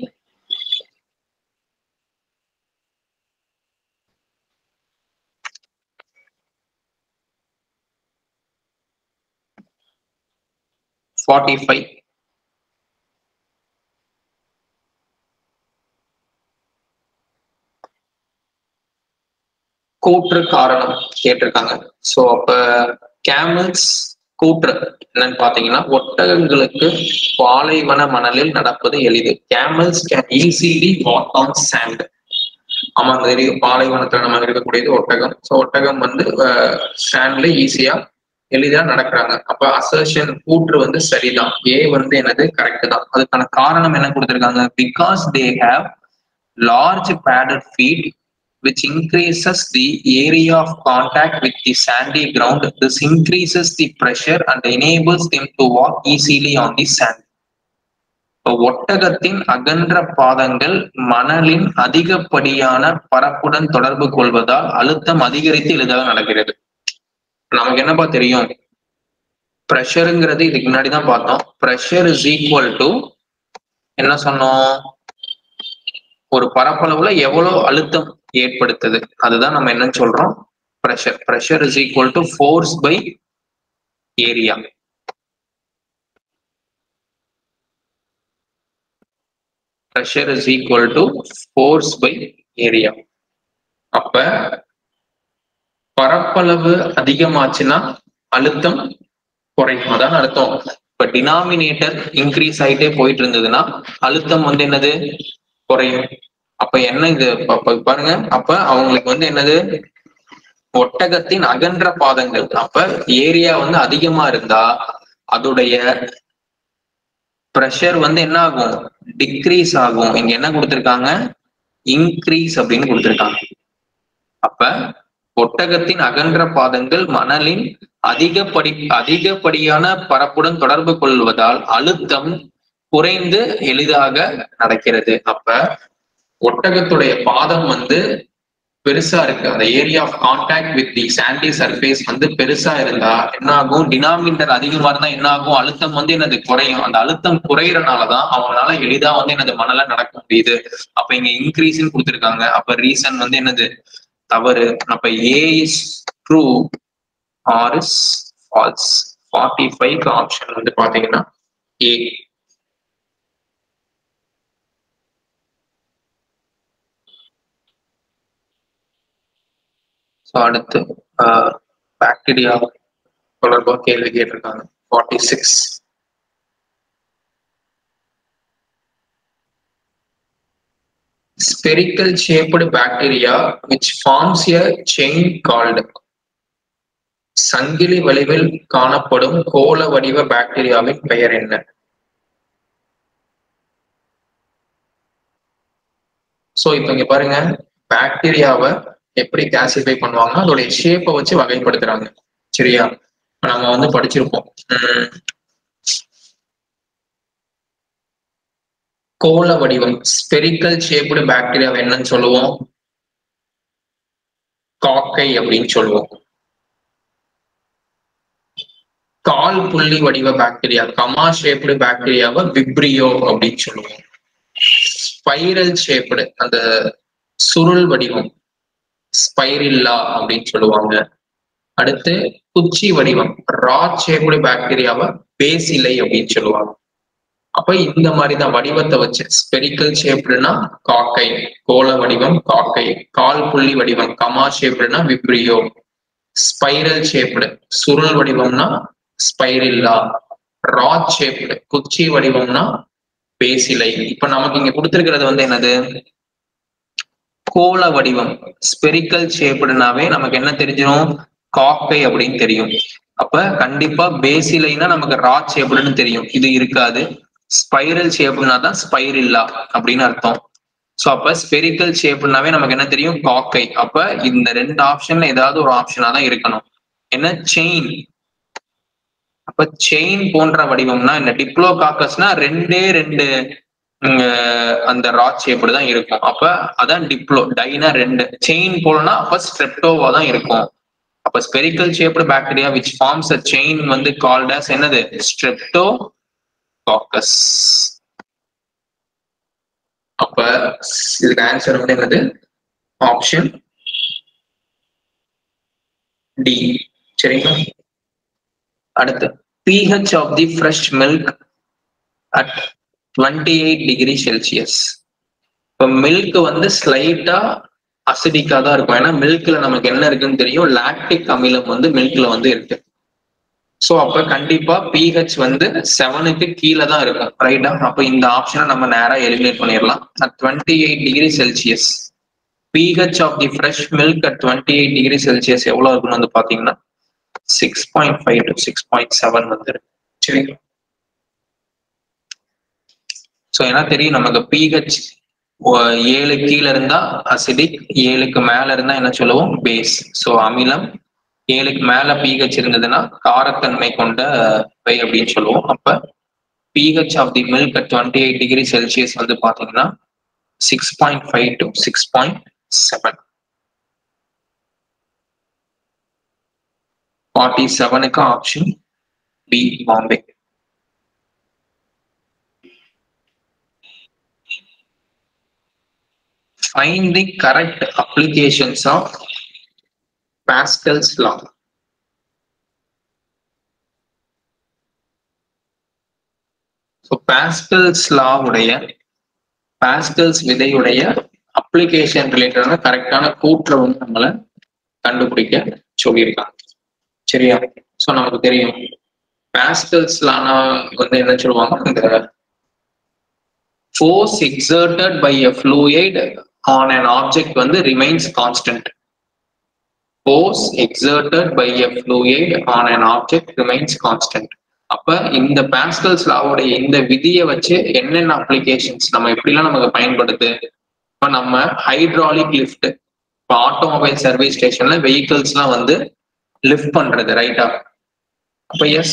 45. கூற்று காரணம் கேட்டிருக்காங்க. சோ அப்ப கேமல்ஸ் கூற்று என்னன்னு பாத்தீங்கன்னா ஒட்டகங்களுக்கு பாலைவன மணலில் நடப்பது எளிது. Camels can easily walk on sand. ஆமா தெரியும், பாலைவனத்துல நம்ம இருக்கக்கூடியது ஒட்டகம். சோ ஒட்டகம் வந்து சாண்ட்ல ஈஸியா எளிதா நடக்கிறாங்க. அப்ப அசர்ஷன் கூற்று வந்து சரிதான், ஏ வந்து என்னது கரெக்ட் தான். அதுக்கான காரணம் என்ன கொடுத்திருக்காங்க, because they have large padded feet which increases the area of contact with the sandy ground, this increases the pressure and enables them to walk easily on the sand. ஒட்டகத்தின் அகன்ற பாதங்கள் மணலின் அதிகப்படியான பரப்புடன் தொடர்பு கொள்வதால் அழுத்தம் அதிகரித்து எளிதாக நடக்கிறது. நமக்கு என்னப்பா தெரியும், ப்ரெஷருங்கிறது இதுக்கு முன்னாடி தான் பார்த்தோம். ப்ரெஷர் இஸ் ஈக்குவல் டு என்ன சொன்னோம், ஒரு பரப்பளவுல எவ்வளவு அழுத்தம் ஏற்படுத்துது அதுதான் நம்ம என்னன்னு சொல்றோம் pressure. Pressure is equal to force by area. Pressure is equal to force by area. அப்ப பரப்பளவு அதிகமாச்சுன்னா அழுத்தம் குறையும், அதான் அர்த்தம். இப்ப டினாமினேட்டர் இன்க்ரீஸ் ஆயிட்டே போயிட்டு இருந்ததுன்னா அழுத்தம் வந்து என்னது குறையும். அப்ப என்ன இது பாருங்க, அப்ப அவங்களுக்கு வந்து என்னது ஒட்டகத்தின் அகன்ற பாதங்கள். அப்ப ஏரியா வந்து அதிகமா இருந்தா அதோடைய பிரஷர் வந்து என்ன ஆகும்? டிக்ரீஸ் ஆகும். இங்க என்ன கொடுத்திருக்காங்க? இன்க்ரீஸ் அப்படின்னு கொடுத்திருக்காங்க. அப்ப ஒட்டகத்தின் அகன்ற பாதங்கள் மணலின் அதிகப்படியான பரப்புடன் தொடர்பு கொள்வதால் அழுத்தம் குறைந்து எளிதாக நடக்கிறது. அப்ப ஒட்டகத்துடைய பாதம் வந்து பெருசா இருக்கு. அந்த area of contact with the sandy surface வந்து பெருசா இருந்தா என்ன ஆகும்? டினாமினேட்டர் அதிகமா இருந்தா என்ன ஆகும்? அழுத்தம் வந்து என்னது குறையும். அந்த அழுத்தம் குறையறனாலதான் அவங்களால எளிதா வந்து என்னது மணல நடக்க முடியுது. அப்ப இங்க இன்க்ரீஸ்ன்னு கொடுத்துருக்காங்க. அப்ப ரீசன் வந்து என்னது? தவறு. அப்ப A is true, R is false. 45 option வந்து பாத்தீங்கன்னா A. அடுத்து பாக்டீரியா தொடர்பாக கேள்வி கேட்டிருக்காங்க. 46 spherical shaped bacteria which forms a chain called சங்கிலி வடிவில் காணப்படும் கோள வடிவ பாக்டீரியாவின் பெயர் என்ன? சோ இப்ப இங்க பாருங்க, பாக்டீரியாவை எப்படி கிளாசிஃபை பண்ணுவாங்கன்னா அதோடைய ஷேப்பை வச்சு வகைப்படுத்துறாங்க. சரியா? நம்ம வந்து படிச்சிருப்போம். கோள வடிவம் ஸ்பெரிக்கல் ஷேப்டு பாக்டீரியா என்னன்னு சொல்லுவோம்? காக்கை அப்படின்னு சொல்லுவோம். கால் புள்ளி வடிவ பாக்டீரியா கமா ஷேப்டு பாக்டீரியாவை விப்ரியோ அப்படின்னு சொல்லுவோம். ஸ்பைரல் ஷேப்டு அந்த சுருள் வடிவம் ஸ்பைரில்லா அப்படின்னு சொல்லுவாங்க. அடுத்து குச்சி வடிவம் ராட் ஷேப்டு பாக்டீரியாவை பேசிலை அப்படின்னு சொல்லுவாங்க. அப்ப இந்த மாதிரிதான் வடிவத்தை வச்சு ஸ்பெரிக்கல் ஷேப்டுனா காக்கை, கோள வடிவம் காக்கை, கால் புள்ளி வடிவம் கமா ஷேப்டுனா விப்ரியோ, ஸ்பைரல் ஷேப்டு சுருள் வடிவம்னா ஸ்பைரில்லா, ராட் ஷேப்டு குச்சி வடிவம்னா பேசிலை. இப்ப நமக்கு இங்க கொடுத்திருக்கிறது வந்து என்னது? கோள வடிவம் ஸ்பெரிக்கல் ஷேப்டுனாவே நமக்கு என்ன தெரிஞ்சிடும்? காக்கை அப்படின்னு தெரியும். அப்ப கண்டிப்பா பேசிலைனா நமக்கு ராட் ஷேப்டுன்னு தெரியும், இது இருக்காது. ஸ்பைரல் ஷேப்டுனா தான் ஸ்பைரில்லா அப்படின்னு அர்த்தம். சோ அப்ப ஸ்பெரிக்கல் ஷேப்டுனாவே நமக்கு என்ன தெரியும்? காக்கை. அப்ப இந்த ரெண்டு ஆப்ஷன்ல ஏதாவது ஒரு ஆப்ஷனா தான் இருக்கணும். என்ன செயின்? அப்ப செயின் போன்ற வடிவம்னா என்ன? டிப்ளோ காக்கஸ்னா ரெண்டு அந்த ராட் ஷேப்டு தான் இருக்கும். அப்ப அதான் டிப்ளோ. டைனா ரெண்டு, செயின் போலனா அப்ப ஸ்ட்ரெப்டோவா தான் இருக்கும். அப்ப spherical shaped bacteria which forms a chain வந்து கால்ட் அஸ் என்னது? Strepto coccus. அப்ப இதுக்கு ஆன்சர் வந்து என்னது? Option D. சரிங்களா? அடுத்து pH of the fresh milk at 28 degree Celsius. இப்போ மில்க் வந்து ஸ்லைட்டா அசிடிக்கா தான் இருக்கும். ஏன்னா மில்க்ல நமக்கு என்ன இருக்குன்னு தெரியும்? லாக்டிக் அமிலம் வந்து மில்க்ல வந்து இருக்கு. ஸோ அப்ப கண்டிப்பா பிஹெச் வந்து 7க்கு கீழே தான் இருக்கும். ரைட்டா? அப்ப இந்த ஆப்ஷனை நம்ம நேரா எலிமினேட் பண்ணிடலாம். 28 degree Celsius pH of the fresh milk at 28 degree celsius எவ்வளவு இருக்குன்னு வந்து பாத்தீங்கன்னா 6.5 to 6.7 வந்து. சரிங்களா? சோ ஏன்னா தெரியும் நமக்கு பிஹெச் 7 கீழே இருந்தா அசிடிக், 7க்கு மேல இருந்தா என்ன சொல்லுவோம்? பேஸ். சோ அமிலம் 7க்கு மேல பிஹெச் இருந்ததுன்னா காரத்தன்மை கொண்ட வை அப்படின்னு சொல்லுவோம். அப்ப pH of the milk 28 degree Celsius வந்து பாத்தீங்கன்னா 6.5 to 6.7. 47க்கு option B, Bombay. Find the correct applications of Pascal's law. So Pascal's law உடைய Pascal's விதையுடைய application related கரெக்டான கூற்று வந்து நம்மள கண்டுபிடிக்க சொல்லியிருக்காங்க. சரியா? சோ நமக்கு தெரியும் Pascal's law வந்து என்ன சொல்லுவாங்க? இந்த force exerted by a fluid on an object வந்து remains constant. force exerted by a fluid on an object remains constant. Appa in the Pascal's law in the vidhiya vache enna applications nama epdila namakku payanpaduthu appa nama hydraulic lift appa automobile service station la vehicles la vandu lift pandrathu right ah appa yes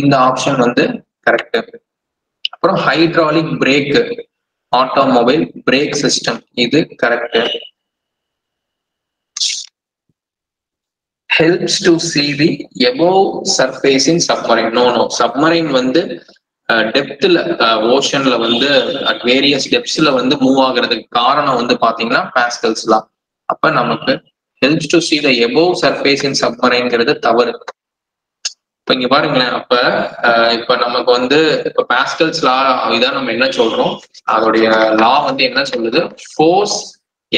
in the option vandu correct appo hydraulic brake automobile brake system idu correct helps to see the above surface in submarine no submarine vandu depth la ocean la vandu at various depths la vandu move aagradhukku kaaranam vandu pathina Pascal's law appa namakku helps to see the above surface in submarine gradha tavaru appa inga parunga appa ipa namakku vandu ipa Pascal's law idha nam enna solrom adoda law vandu enna soludhu force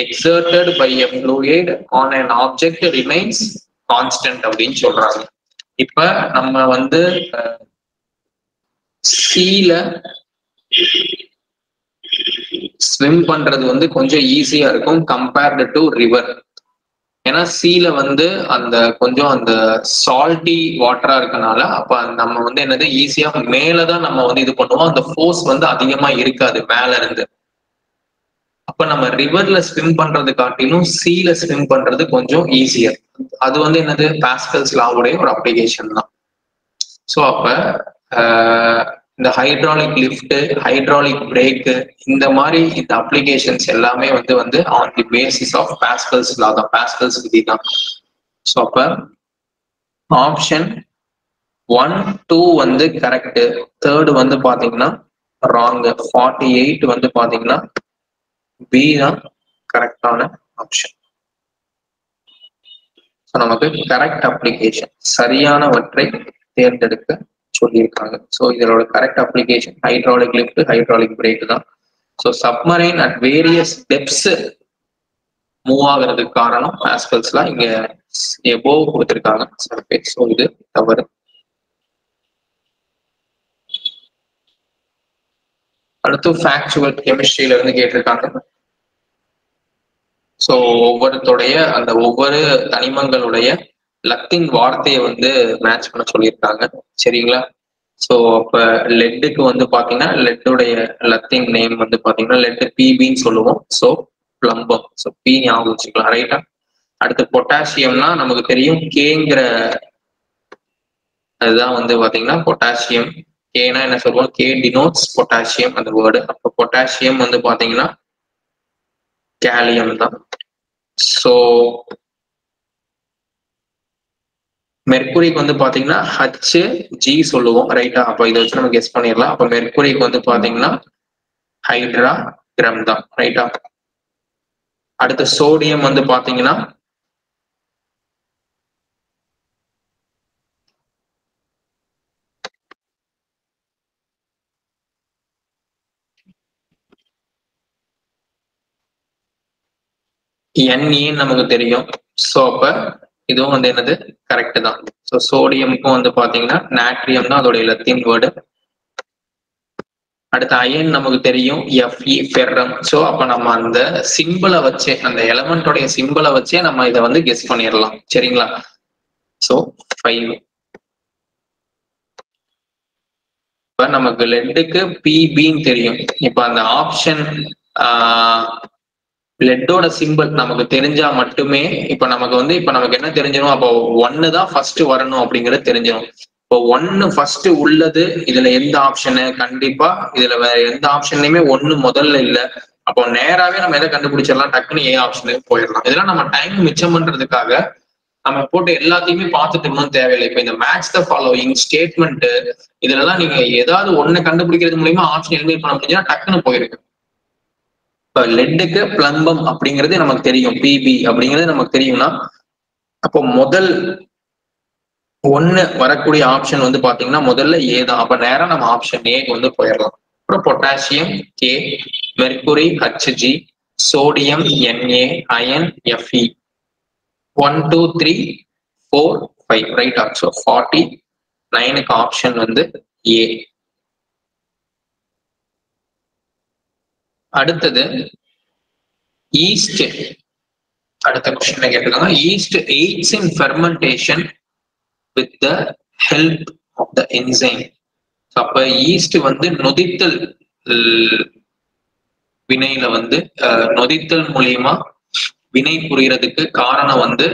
exerted by a fluid on an object remains constant அப்படின்னு சொல்றாங்க. இப்ப நம்ம வந்து சீல swim பண்றது வந்து கொஞ்சம் ஈஸியா இருக்கும் கம்பேர்டு டு ரிவர். ஏன்னா சீல வந்து அந்த கொஞ்சம் அந்த சால்ட்டி வாட்டரா இருக்கனால அப்ப நம்ம வந்து என்னது ஈஸியா மேலதான் நம்ம வந்து இது பண்ணுவோம். அந்த ஃபோர்ஸ் வந்து அதிகமா இருக்காது மேல இருந்து. அப்ப நம்ம ரிவர்ல ஸ்விம் பண்றது காட்டிலும் சீல ஸ்விம் பண்றது கொஞ்சம் ஈஸியர். அது வந்து என்னது பாஸ்கல்ஸ் லாவுடைய ஒரு அப்ளிகேஷன் தான். ஸோ அப்ப இந்த ஹைட்ராலிக் லிஃப்ட் ஹைட்ராலிக் பிரேக் இந்த மாதிரி இந்த அப்ளிகேஷன்ஸ் எல்லாமே வந்து வந்து on the basis of Pascal's law தான் பாஸ்கல்ஸ் விதி தான். ஸோ அப்ப ஆப்ஷன் 1, 2 வந்து கரெக்ட், 3rd வந்து பாத்தீங்கன்னா ராங், 48 வந்து பாத்தீங்கன்னா B தான் கரெக்டான ஆப்ஷன். நமக்கு கரெக்ட் அப்ளிகேஷன் சரியானவற்றை தேர்ந்தெடுக்க சொல்லியிருக்காங்க. ஸோ இதனோட correct application hydraulic lift hydraulic brake தான். So submarine at various depths move ஆகிறதுக்கு காரணம் பாஸ்கல்ஸ்லாம் இங்க எபோ கொடுத்துருக்காங்க சர்ஃபேஸ். ஸோ இது தவறு. அடுத்து ஃபேக்சுவல் கெமிஸ்ட்ரியில இருந்து கேட்டிருக்காங்க. ஸோ ஒவ்வொருத்தோடைய அந்த ஒவ்வொரு தனிமங்களுடைய லத்தின் வார்த்தையை வந்து மேட்ச் பண்ண சொல்லியிருக்காங்க. சரிங்களா? ஸோ அப்போ லெட்டுக்கு வந்து பார்த்தீங்கன்னா லெட்டுடைய லத்தின் நேம் வந்து பார்த்தீங்கன்னா லெட்டு பிபின்னு சொல்லுவோம். ஸோ பிளம்பம், ஸோ பி ஞாபகம் வச்சுக்கலாம் ரைட்டா. அடுத்து பொட்டாசியம்னா நமக்கு தெரியும் கேங்கிற அதுதான் வந்து பார்த்தீங்கன்னா பொட்டாசியம். கேனா என்ன சொல்லுவோம், கே டினோட்ஸ் பொட்டாசியம் அந்த வேர்டு. அப்போ பொட்டாசியம் வந்து பார்த்தீங்கன்னா காலியம் தான். ஸோ மெர்குரிக்கு வந்து பாத்தீங்கன்னா ஹச் ஜி சொல்லுவோம் ரைட்டா. அப்ப இதை வச்சு நம்ம கெஸ் பண்ணிடலாம். அப்ப மெர்குரிக்கு வந்து பாத்தீங்கன்னா ஹைட்ரா கிரம் தான் ரைட்டா. அடுத்து சோடியம் வந்து பாத்தீங்கன்னா NA நமக்கு தெரியும். ஸோ அப்ப இதுவும் வந்து என்னது கரெக்ட் தான். ஸோ சோடியமுக்கும் வந்து பாத்தீங்கன்னா நாட்ரியம் தான் அதோடைய லத்தீன் வேர்டு. அடுத்து அயன் நமக்கு தெரியும் FE ஃபெர்ரம். ஸோ அப்ப நம்ம அந்த சிம்பிளை வச்சே அந்த எலமெண்டோடைய சிம்பிளை வச்சே நம்ம இதை வந்து கெஸ் பண்ணிடலாம். சரிங்களா? ஸோ 5. இப்ப நமக்கு லெட்டுக்கு PBன்னு தெரியும். இப்ப அந்த ஆப்ஷன் லெட்டோட சிம்பிள் நமக்கு தெரிஞ்சா மட்டுமே இப்ப நமக்கு வந்து இப்ப நமக்கு என்ன தெரிஞ்சிடும், அப்போ 1 தான் ஃபர்ஸ்ட் வரணும் அப்படிங்கறது தெரிஞ்சிடும். இப்போ 1 ஃபர்ஸ்ட் உள்ளது இதுல எந்த ஆப்ஷனு, கண்டிப்பா இதுல வேற எந்த ஆப்ஷன்லயுமே 1 முதல்ல இல்ல. அப்போ நேராவே நம்ம எதை கண்டுபிடிச்சிடலாம், டக்குன்னு ஏ ஆப்ஷனுக்கு போயிடலாம். இதெல்லாம் நம்ம டைம் மிச்சம் பண்றதுக்காக நம்ம போட்டு எல்லாத்தையுமே பார்த்துட்டு இருக்கணும்னு தேவையில்லை. இப்ப இந்த மேட்ச் த ஃபாலோயிங் ஸ்டேட்மெண்ட் இதுலலாம் நீங்க ஏதாவது 1 கண்டுபிடிக்கிறது மூலியமா ஆப்ஷன் எலிமினேட் பண்ண முடிஞ்சா டக்குன்னு போயிருக்கு. இப்ப லெட்டுக்கு பிளம்பம் அப்படிங்கிறது நமக்கு தெரியும், பிபி அப்படிங்கிறது நமக்கு தெரியும்னா அப்போ முதல் 1 வரக்கூடிய ஆப்ஷன் வந்து பாத்தீங்கன்னா முதல்ல ஏ தான். அப்ப நேரம் நம்ம ஆப்ஷன் ஏக்கு வந்து போயிடலாம். அப்புறம் potassium K, mercury Hg, sodium NA, iron FE. 1, 2, 3, 4, 5 right ஆப்ஷோ 49க்கு ஆப்ஷன் வந்து ஏ. அடுத்தது ஈஸ்ட் அடுத்த क्वेश्चन கேட்கறாங்க yeast aids in fermentation with the help of the enzyme அப்ப yeast வந்து நொதித்தல் வினையில வந்து நொதித்தல் மூலமா வினை புரியறதுக்கு காரணம் வந்து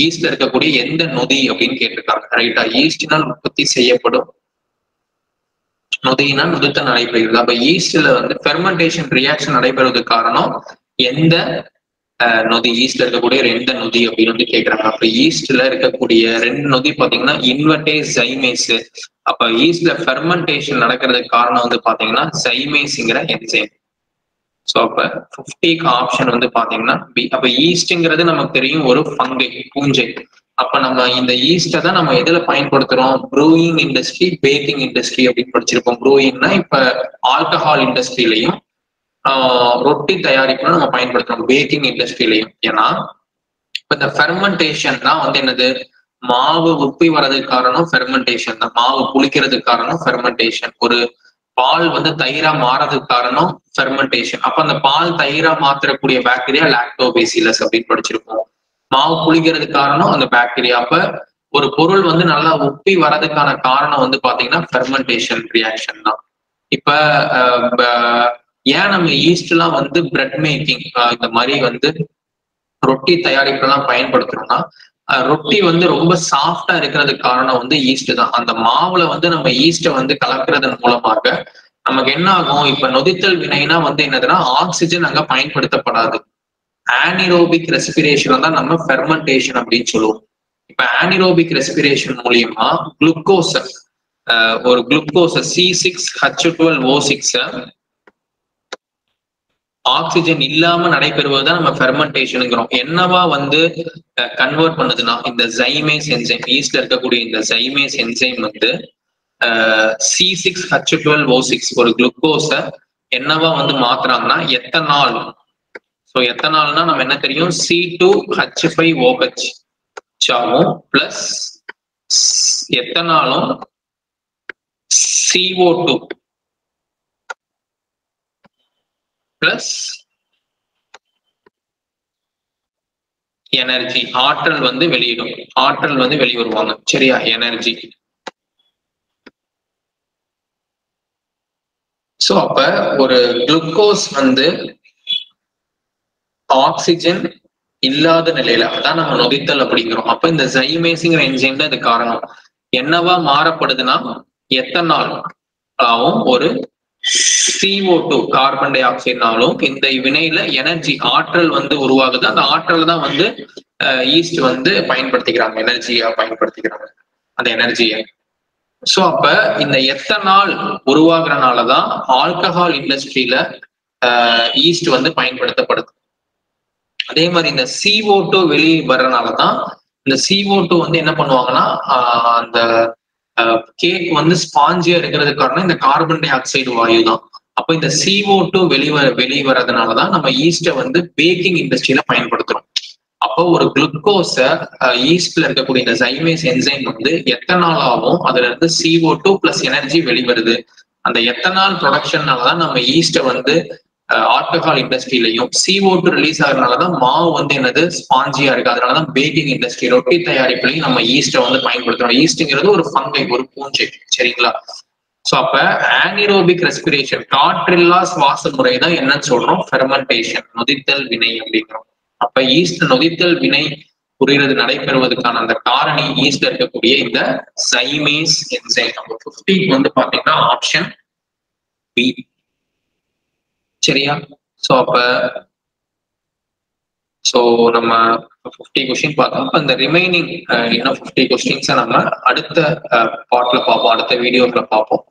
yeast இருக்கக்கூடிய எந்த நொதி அப்படிን கேட்கறாங்க ரைட்டா yeastனால் உற்பத்தி செய்யப்படும் நொதியினா நொதித்தல் நடைபெறுது அப்ப yeastல வந்து fermentation reaction நடைபெறுவதற்கு காரணம் எந்த நொதி ஈஸ்ட்ல இருக்கக்கூடிய ரெண்டு நொதி அப்படின்னு வந்து கேக்குறாங்க அப்ப ஈஸ்ட்ல இருக்கக்கூடிய ரெண்டு நொதி பாத்தீங்கன்னா இன்வெர்டேஸ் ஜைமேஸ் அப்ப ஈஸ்ட்ல ஃபெர்மெண்டேஷன் நடக்கிறதுக்கு காரணம் வந்து பாத்தீங்கன்னா ஜைமேஸ்ங்கற என்சைம் சோ அப்ப 50க்கு ஆப்ஷன் வந்து பாத்தீங்கன்னா பி அப்ப ஈஸ்ட்ங்கிறது நமக்கு தெரியும் ஒரு ஃபங்கை பூஞ்சை அப்ப நம்ம இந்த ஈஸ்ட தான் நம்ம எதில பயன்படுத்துறோம் ப்ரூயிங் இண்டஸ்ட்ரி பேக்கிங் இண்டஸ்ட்ரி அப்படி படிச்சிருப்போம் ப்ரூயிங்னா இப்ப ஆல்கஹால் இண்டஸ்ட்ரியிலயும் ரொட்டி தயாரிப்புல நம்ம பயன்படுத்துறோம் பேக்கிங் இண்டஸ்ட்ரியிலயும் ஏன்னா இப்ப இந்த ஃபெர்மெண்டேஷன் தான் வந்து என்னது மாவு உப்பி வரதுக்கு காரணம் ஃபெர்மெண்டேஷன் தான் மாவு புளிக்கிறதுக்கு காரணம் ஃபெர்மெண்டேஷன் ஒரு பால் வந்து தயிரா மாறதுக்கு காரணம் ஃபெர்மெண்டேஷன் அப்ப அந்த பால் தயிரா மாற்றக்கூடிய பாக்டீரியா லாக்டோபேசிலஸ் அப்படின்னு படிச்சிருப்போம் மாவு புளிக்கிறதுக்கு காரணம் அந்த பாக்டீரியா அப்ப ஒரு பொருள் வந்து நல்லா உப்பி வரதுக்கான காரணம் வந்து பாத்தீங்கன்னா ஃபெர்மெண்டேஷன் ரியாக்ஷன் தான் இப்ப ஏன் நம்ம ஈஸ்ட்லாம் வந்து பிரெட் மேக்கிங் இந்த மாதிரி வந்து ரொட்டி தயாரிப்புலாம் பயன்படுத்துறோம்னா ரொட்டி வந்து ரொம்ப சாஃப்டா இருக்கிறதுக்கு காரணம் வந்து ஈஸ்ட் தான் அந்த மாவுல வந்து நம்ம ஈஸ்ட்டை வந்து கலக்கிறதன் மூலமாக நமக்கு என்ன ஆகும் இப்ப நொதித்தல் வினைனா வந்து என்னதுன்னா ஆக்சிஜன் அங்க பயன்படுத்தப்படாது ஆனிரோபிக் ரெஸ்பிரேஷன் தான் நம்ம ஃபெர்மெண்டேஷன் அப்படின்னு சொல்லுவோம் இப்ப ஆனிரோபிக் ரெஸ்பிரேஷன் மூலியமா குளுக்கோஸ் ஒரு குளுக்கோஸ் C6H12O6 ஆக்சிஜன் இல்லாம நடைபெறுவதுதான் நம்ம ஃபெர்மெண்டேஷன்ங்கிறோம் என்னவா வந்து கன்வெர்ட் பண்ணுதுன்னா இந்த ஜைமேஸ் என்சைம் ஈஸ்ட்ல இருக்கக்கூடிய இந்த ஜைமேஸ் என்சைம் வந்து C6H12O6 ஒரு குளுக்கோஸ என்னவா வந்து மாத்துறாங்கன்னா எத்தனால் சோ எத்தனால்னா நம்ம என்ன தெரியும் C2H5OH ஆகும் பிளஸ் எத்தனாலும் CO2 plus energy ஆற்றல் வந்து வெளியிடும் ஆற்றல் வந்து வெளிவருவாங்க சரியா எனர்ஜி சோ அப்ப ஒரு குளுக்கோஸ் வந்து ஆக்சிஜன் இல்லாத நிலையில அதான் நம்ம நொதித்தல் அப்படிங்கிறோம் அப்ப இந்த ஜைமேஸ்ங்கிற என்சைம் தான் இது காரணம் என்னவா மாறப்படுதுன்னா எத்தனால் ஆகும் ஒரு CO2 கார்பன் டை ஆக்சைடுனாலும் இந்த வினையில எனர்ஜி ஆற்றல் வந்து உருவாகுது அந்த ஆற்றல் தான் வந்து ஈஸ்ட் வந்து பயன்படுத்திக்கிறாங்க எனர்ஜியா பயன்படுத்திக்கிறாங்க அந்த எனர்ஜியை சோ அப்ப இந்த எத்தனால் உருவாகிறனாலதான் ஆல்கஹால் இண்டஸ்ட்ரியில ஈஸ்ட் வந்து பயன்படுத்தப்படுது அதே மாதிரி இந்த CO2 வெளியே வர்றனாலதான் இந்த CO2 வந்து என்ன பண்ணுவாங்கன்னா அந்த கேக் வந்து ஸ்பாஞ்சியா இருக்கிறதுக்கு காரணம் இந்த கார்பன் டை ஆக்சைடு வாயு தான் அப்ப இந்த CO2 வெளிவரதுனாலதான் நம்ம ஈஸ்ட வந்து பேக்கிங் இண்டஸ்ட்ரியில பயன்படுத்துறோம் அப்போ ஒரு குளுக்கோஸ ஈஸ்ட்ல இருக்கக்கூடிய இந்த ஜைமேஸ் என்சைம் வந்து எத்தனால் ஆகும் அதுல இருந்து CO2 பிளஸ் எனர்ஜி வெளிவருது அந்த எத்தனால் ப்ரொடக்ஷன்னாலதான் நம்ம ஈஸ்ட வந்து ஆல்கஹால் இண்டஸ்ட்ரியிலையும் CO2 ரிலீஸ் ஆகுறதுனாலதான் மாவு வந்து என்னது ஸ்பாஞ்சியா இருக்கு அதனாலதான் பேக்கிங் இண்டஸ்ட்ரி ரொட்டி தயாரிப்புலையும் நம்ம ஈஸ்ட வந்து பயன்படுத்துறோம் ஈஸ்ட்ங்கிறது ஒரு ஃபங்கை ஒரு பூஞ்சை சரிங்களா சோ அப்ப ஆனிரோபிக் ரெஸ்பிரேஷன் காற்றில்லா சுவாச முறைதான் என்னன்னு சொல்றோம் ஃபெர்மெண்டேஷன் நொதித்தல் வினை அப்படிங்கிறோம் அப்ப ஈஸ்ட் நொதித்தல் வினை புரிகிறது நடைபெறுவதற்கான அந்த காரணி ஈஸ்ட்ல இருக்கக்கூடிய இந்த சைமேஸ் என்சைம் நம்பர் 50 வந்து பாத்தீங்கன்னா ஆப்ஷன் பி சரியா சோ அப்ப சோ நம்ம 50 क्वेश्चन பார்த்தோம் அப்ப அந்த ரிமைனிங் இன்னும் 50 क्वेश्चंस நம்ம அடுத்த பார்ட்ல பாப்போம் அடுத்த வீடியோல பாப்போம்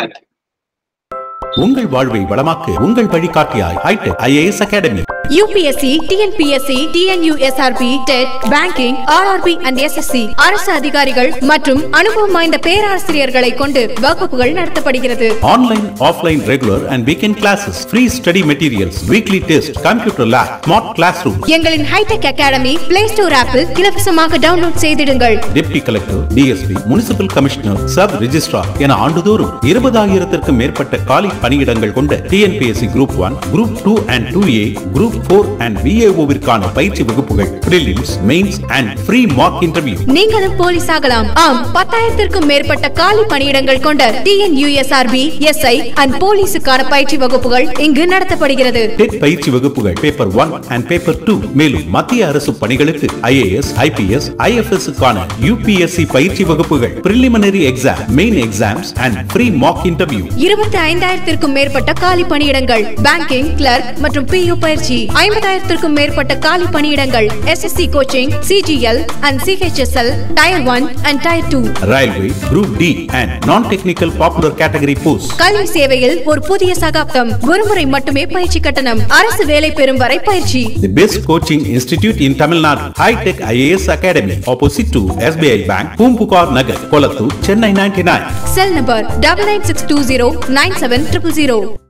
Thank you உங்கள் வாழ்வை வளமாக்க உங்கள் வழிகாட்டியாய் hi tech IAS Academy UPSC, TNPSC, TNUSRB, TET, Banking, RRB and SSC அரசு அதிகாரிகள் மற்றும் அனுபவம் வாய்ந்த பேராசிரியர்களை கொண்டு வகுப்புகள் நடத்தப்படுகிறது. Online, offline, regular and weekend classes, free study materials, weekly test, computer lab, smart classroom. எங்களின் High Tech Academy, Play Store Apple, Kilapisamaka download செய்திடுங்கள். Deputy Collector, DSP, Municipal Commissioner, Sub Registrar என ஆண்டுதோறும் 20,000க்கு மேற்பட்ட காலி பணியிடங்கள் கொண்ட TNPSC Group 1, Group 2 and 2A, Group group 4 and VAOவிற்கான பயிற்சி வகுப்புகள், prelims, mains and free mock interview. நீங்களும் போலீஸ் ஆகலாம். ஆம், 10,000க்கும் மேற்பட்ட காலி பணியிடங்கள் கொண்ட TNUSRB, SI and போலீஸுக்கான பயிற்சி வகுப்புகள் இங்கு நடத்தப்படுகிறது. TET பயிற்சி வகுப்புகள் paper 1 and paper 2. மேலும் மத்திய அரசு பணிகளுக்கு IAS, IPS, IFSக்கான UPSC பயிற்சி வகுப்புகள், preliminary exam, main exams and free mock interview. 25,000க்கும் மேற்பட்ட காலி பணியிடங்கள், banking, clerk மற்றும் PU பயிற்சி. 50,000க்கும் மேற்பட்ட காலி பணியிடங்கள், SSC coaching, CGL and CHSL, Tier 1 and Tier 2. Railway, Group D and non-technical popular category posts. கல்வி சேவையில் ஒரு புதிய சகாப்தம். ஒருமுறை மட்டுமே பயிற்சி கட்டணம். அரசு வேலை பெறும் வரை பயிற்சி. The best coaching institute in Tamil Nadu, High Tech IAS Academy, opposite to SBI Bank, Pumpukar Nagar, Kolattur, Chennai 99. Cell number 996209700.